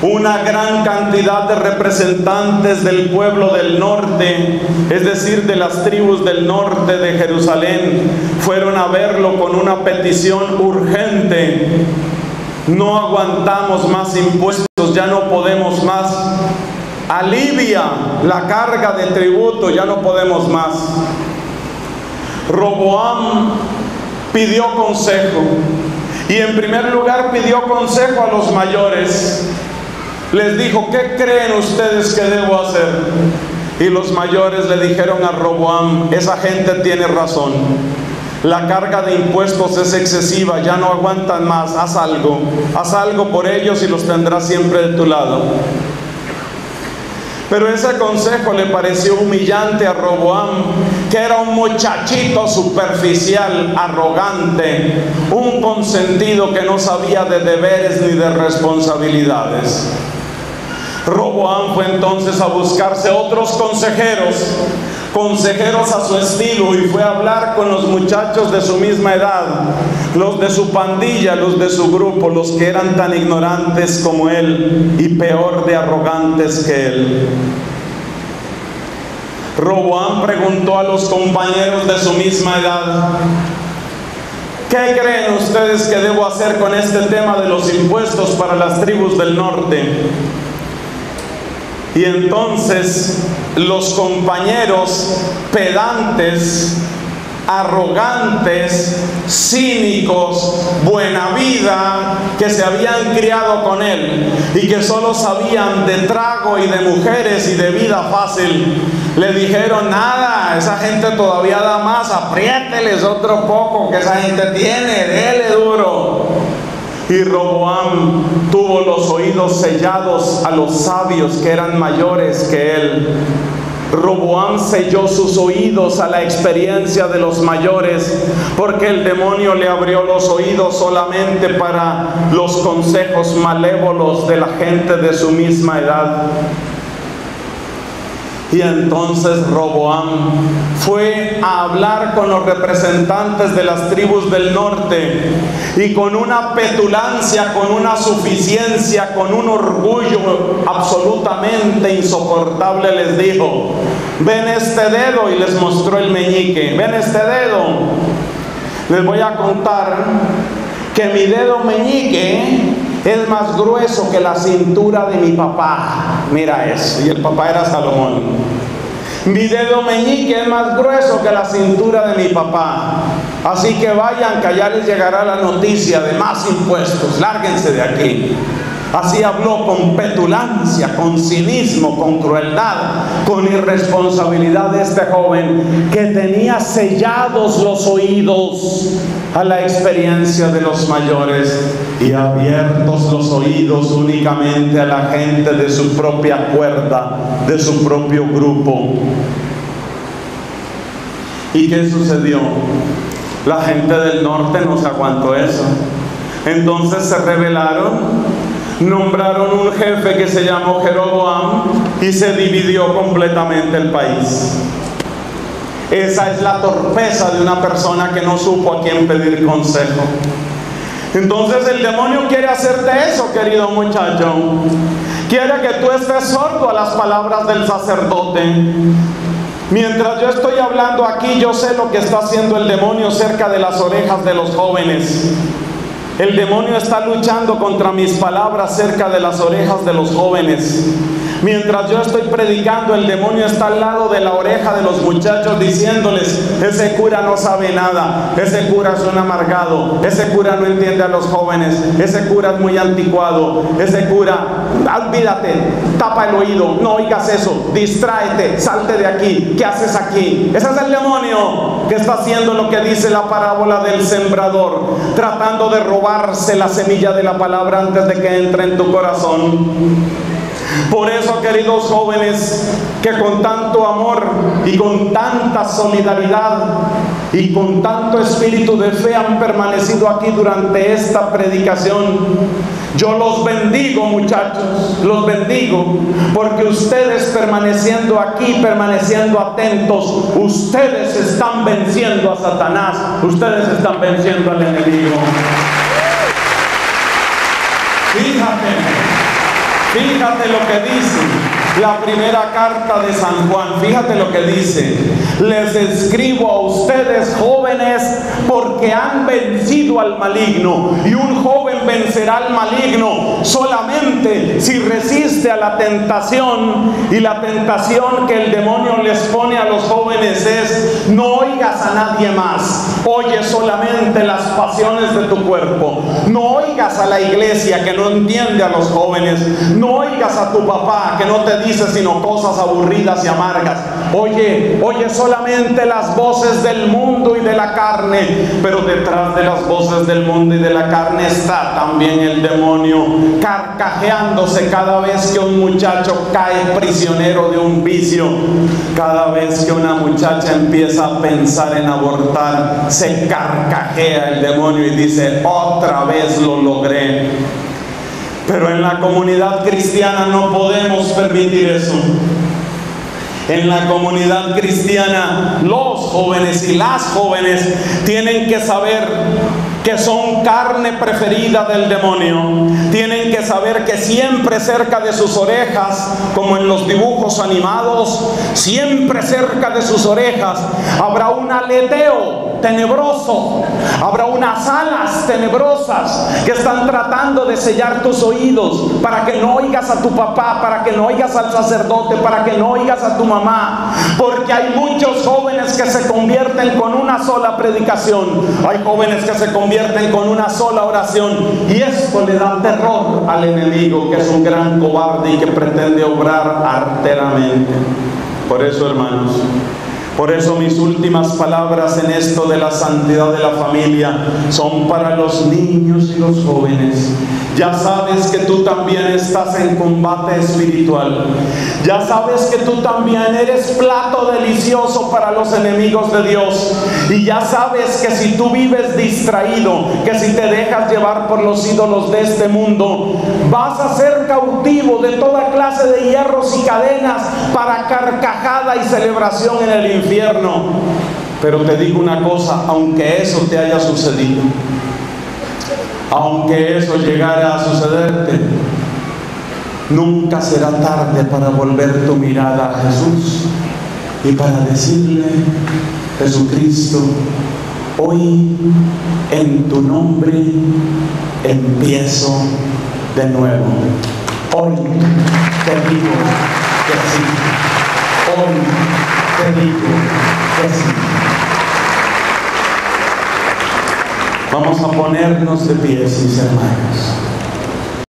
una gran cantidad de representantes del pueblo del norte, es decir, de las tribus del norte de Jerusalén, fueron a verlo con una petición urgente: no aguantamos más impuestos, ya no podemos más, alivia la carga de tributo, ya no podemos más. Roboam pidió consejo, y en primer lugar pidió consejo a los mayores. Les dijo: ¿qué creen ustedes que debo hacer? Y los mayores le dijeron a Roboam: esa gente tiene razón, la carga de impuestos es excesiva, ya no aguantan más, haz algo por ellos y los tendrás siempre de tu lado. Pero ese consejo le pareció humillante a Roboam, que era un muchachito superficial, arrogante, un consentido que no sabía de deberes ni de responsabilidades. Roboam fue entonces a buscarse otros consejeros a su estilo, y fue a hablar con los muchachos de su misma edad, los de su pandilla, los de su grupo, los que eran tan ignorantes como él y peor de arrogantes que él. Roboam preguntó a los compañeros de su misma edad: ¿Qué creen ustedes que debo hacer con este tema de los impuestos para las tribus del norte? Y entonces los compañeros pedantes, arrogantes, cínicos, buena vida, que se habían criado con él y que solo sabían de trago y de mujeres y de vida fácil, le dijeron: nada, esa gente todavía da más, apriételes otro poco que esa gente tiene, dele duro. Y Roboam tuvo los oídos sellados a los sabios que eran mayores que él. Roboam selló sus oídos a la experiencia de los mayores, porque el demonio le abrió los oídos solamente para los consejos malévolos de la gente de su misma edad. Y entonces Roboam fue a hablar con los representantes de las tribus del norte, y con una petulancia, con una suficiencia, con un orgullo absolutamente insoportable les dijo: ven este dedo, y les mostró el meñique. Ven este dedo. Les voy a contar que mi dedo meñique es más grueso que la cintura de mi papá. Mira eso. Y el papá era Salomón. Mi dedo meñique es más grueso que la cintura de mi papá. Así que vayan, que allá les llegará la noticia de más impuestos. Lárguense de aquí. Así habló, con petulancia, con cinismo, con crueldad, con irresponsabilidad, de este joven que tenía sellados los oídos a la experiencia de los mayores y abiertos los oídos únicamente a la gente de su propia cuerda, de su propio grupo. ¿Y qué sucedió? La gente del norte no se aguantó eso. Entonces se rebelaron. Nombraron un jefe que se llamó Jeroboam y se dividió completamente el país. Esa es la torpeza de una persona que no supo a quién pedir consejo. Entonces el demonio quiere hacerte eso, querido muchacho. Quiere que tú estés sordo a las palabras del sacerdote. Mientras yo estoy hablando aquí, yo sé lo que está haciendo el demonio cerca de las orejas de los jóvenes. El demonio está luchando contra mis palabras cerca de las orejas de los jóvenes. Mientras yo estoy predicando, el demonio está al lado de la oreja de los muchachos diciéndoles: ese cura no sabe nada, ese cura es un amargado, ese cura no entiende a los jóvenes, ese cura es muy anticuado, ese cura, olvídate, tapa el oído, no oigas eso, distráete, salte de aquí, ¿qué haces aquí? Ese es el demonio que está haciendo lo que dice la parábola del sembrador, tratando de robarse la semilla de la palabra antes de que entre en tu corazón. Por eso, queridos jóvenes, que con tanto amor y con tanta solidaridad y con tanto espíritu de fe han permanecido aquí durante esta predicación, yo los bendigo, muchachos, los bendigo, porque ustedes permaneciendo aquí, permaneciendo atentos, ustedes están venciendo a Satanás, ustedes están venciendo al enemigo. Fíjate. Fíjate lo que dice la primera carta de San Juan. Fíjate lo que dice: les escribo a ustedes, jóvenes, porque han vencido al maligno. Y un joven vencerá al maligno solamente si resiste a la tentación. Y la tentación que el demonio les pone a los jóvenes es: no oigas a nadie más, oye solamente las pasiones de tu cuerpo. No oigas a la iglesia, que no entiende a los jóvenes. No oigas a tu papá, que no te dice sino cosas aburridas y amargas. Oye solamente las voces del mundo y de la carne. Pero detrás de las voces del mundo y de la carne está también el demonio, carcajeándose cada vez que un muchacho cae prisionero de un vicio, cada vez que una muchacha empieza a pensar en abortar. Se carcajea el demonio y dice: otra vez lo logré. Pero en la comunidad cristiana no podemos permitir eso. En la comunidad cristiana, los jóvenes y las jóvenes tienen que saber que son carne preferida del demonio. Tienen que saber que siempre cerca de sus orejas, como en los dibujos animados, siempre cerca de sus orejas habrá un aleteo tenebroso. Habrá unas alas tenebrosas que están tratando de sellar tus oídos para que no oigas a tu papá, para que no oigas al sacerdote, para que no oigas a tu mamá. Porque hay muchos jóvenes que se convierten con una sola predicación. Hay jóvenes que se convierten con una sola oración. Y esto le da terror al enemigo, que es un gran cobarde y que pretende obrar arteramente. Por eso, hermanos, por eso mis últimas palabras en esto de la santidad de la familia son para los niños y los jóvenes. Ya sabes que tú también estás en combate espiritual. Ya sabes que tú también eres plato delicioso para los enemigos de Dios. Y ya sabes que si tú vives distraído, que si te dejas llevar por los ídolos de este mundo, vas a ser cautivo de toda clase de hierros y cadenas para carcajada y celebración en el infierno. Pero te digo una cosa, aunque eso te haya sucedido, aunque eso llegara a sucederte, nunca será tarde para volver tu mirada a Jesús y para decirle: Jesucristo, hoy en tu nombre empiezo de nuevo. Hoy te digo que sí. Hoy te digo que sí. Vamos a ponernos de pie, mis hermanos.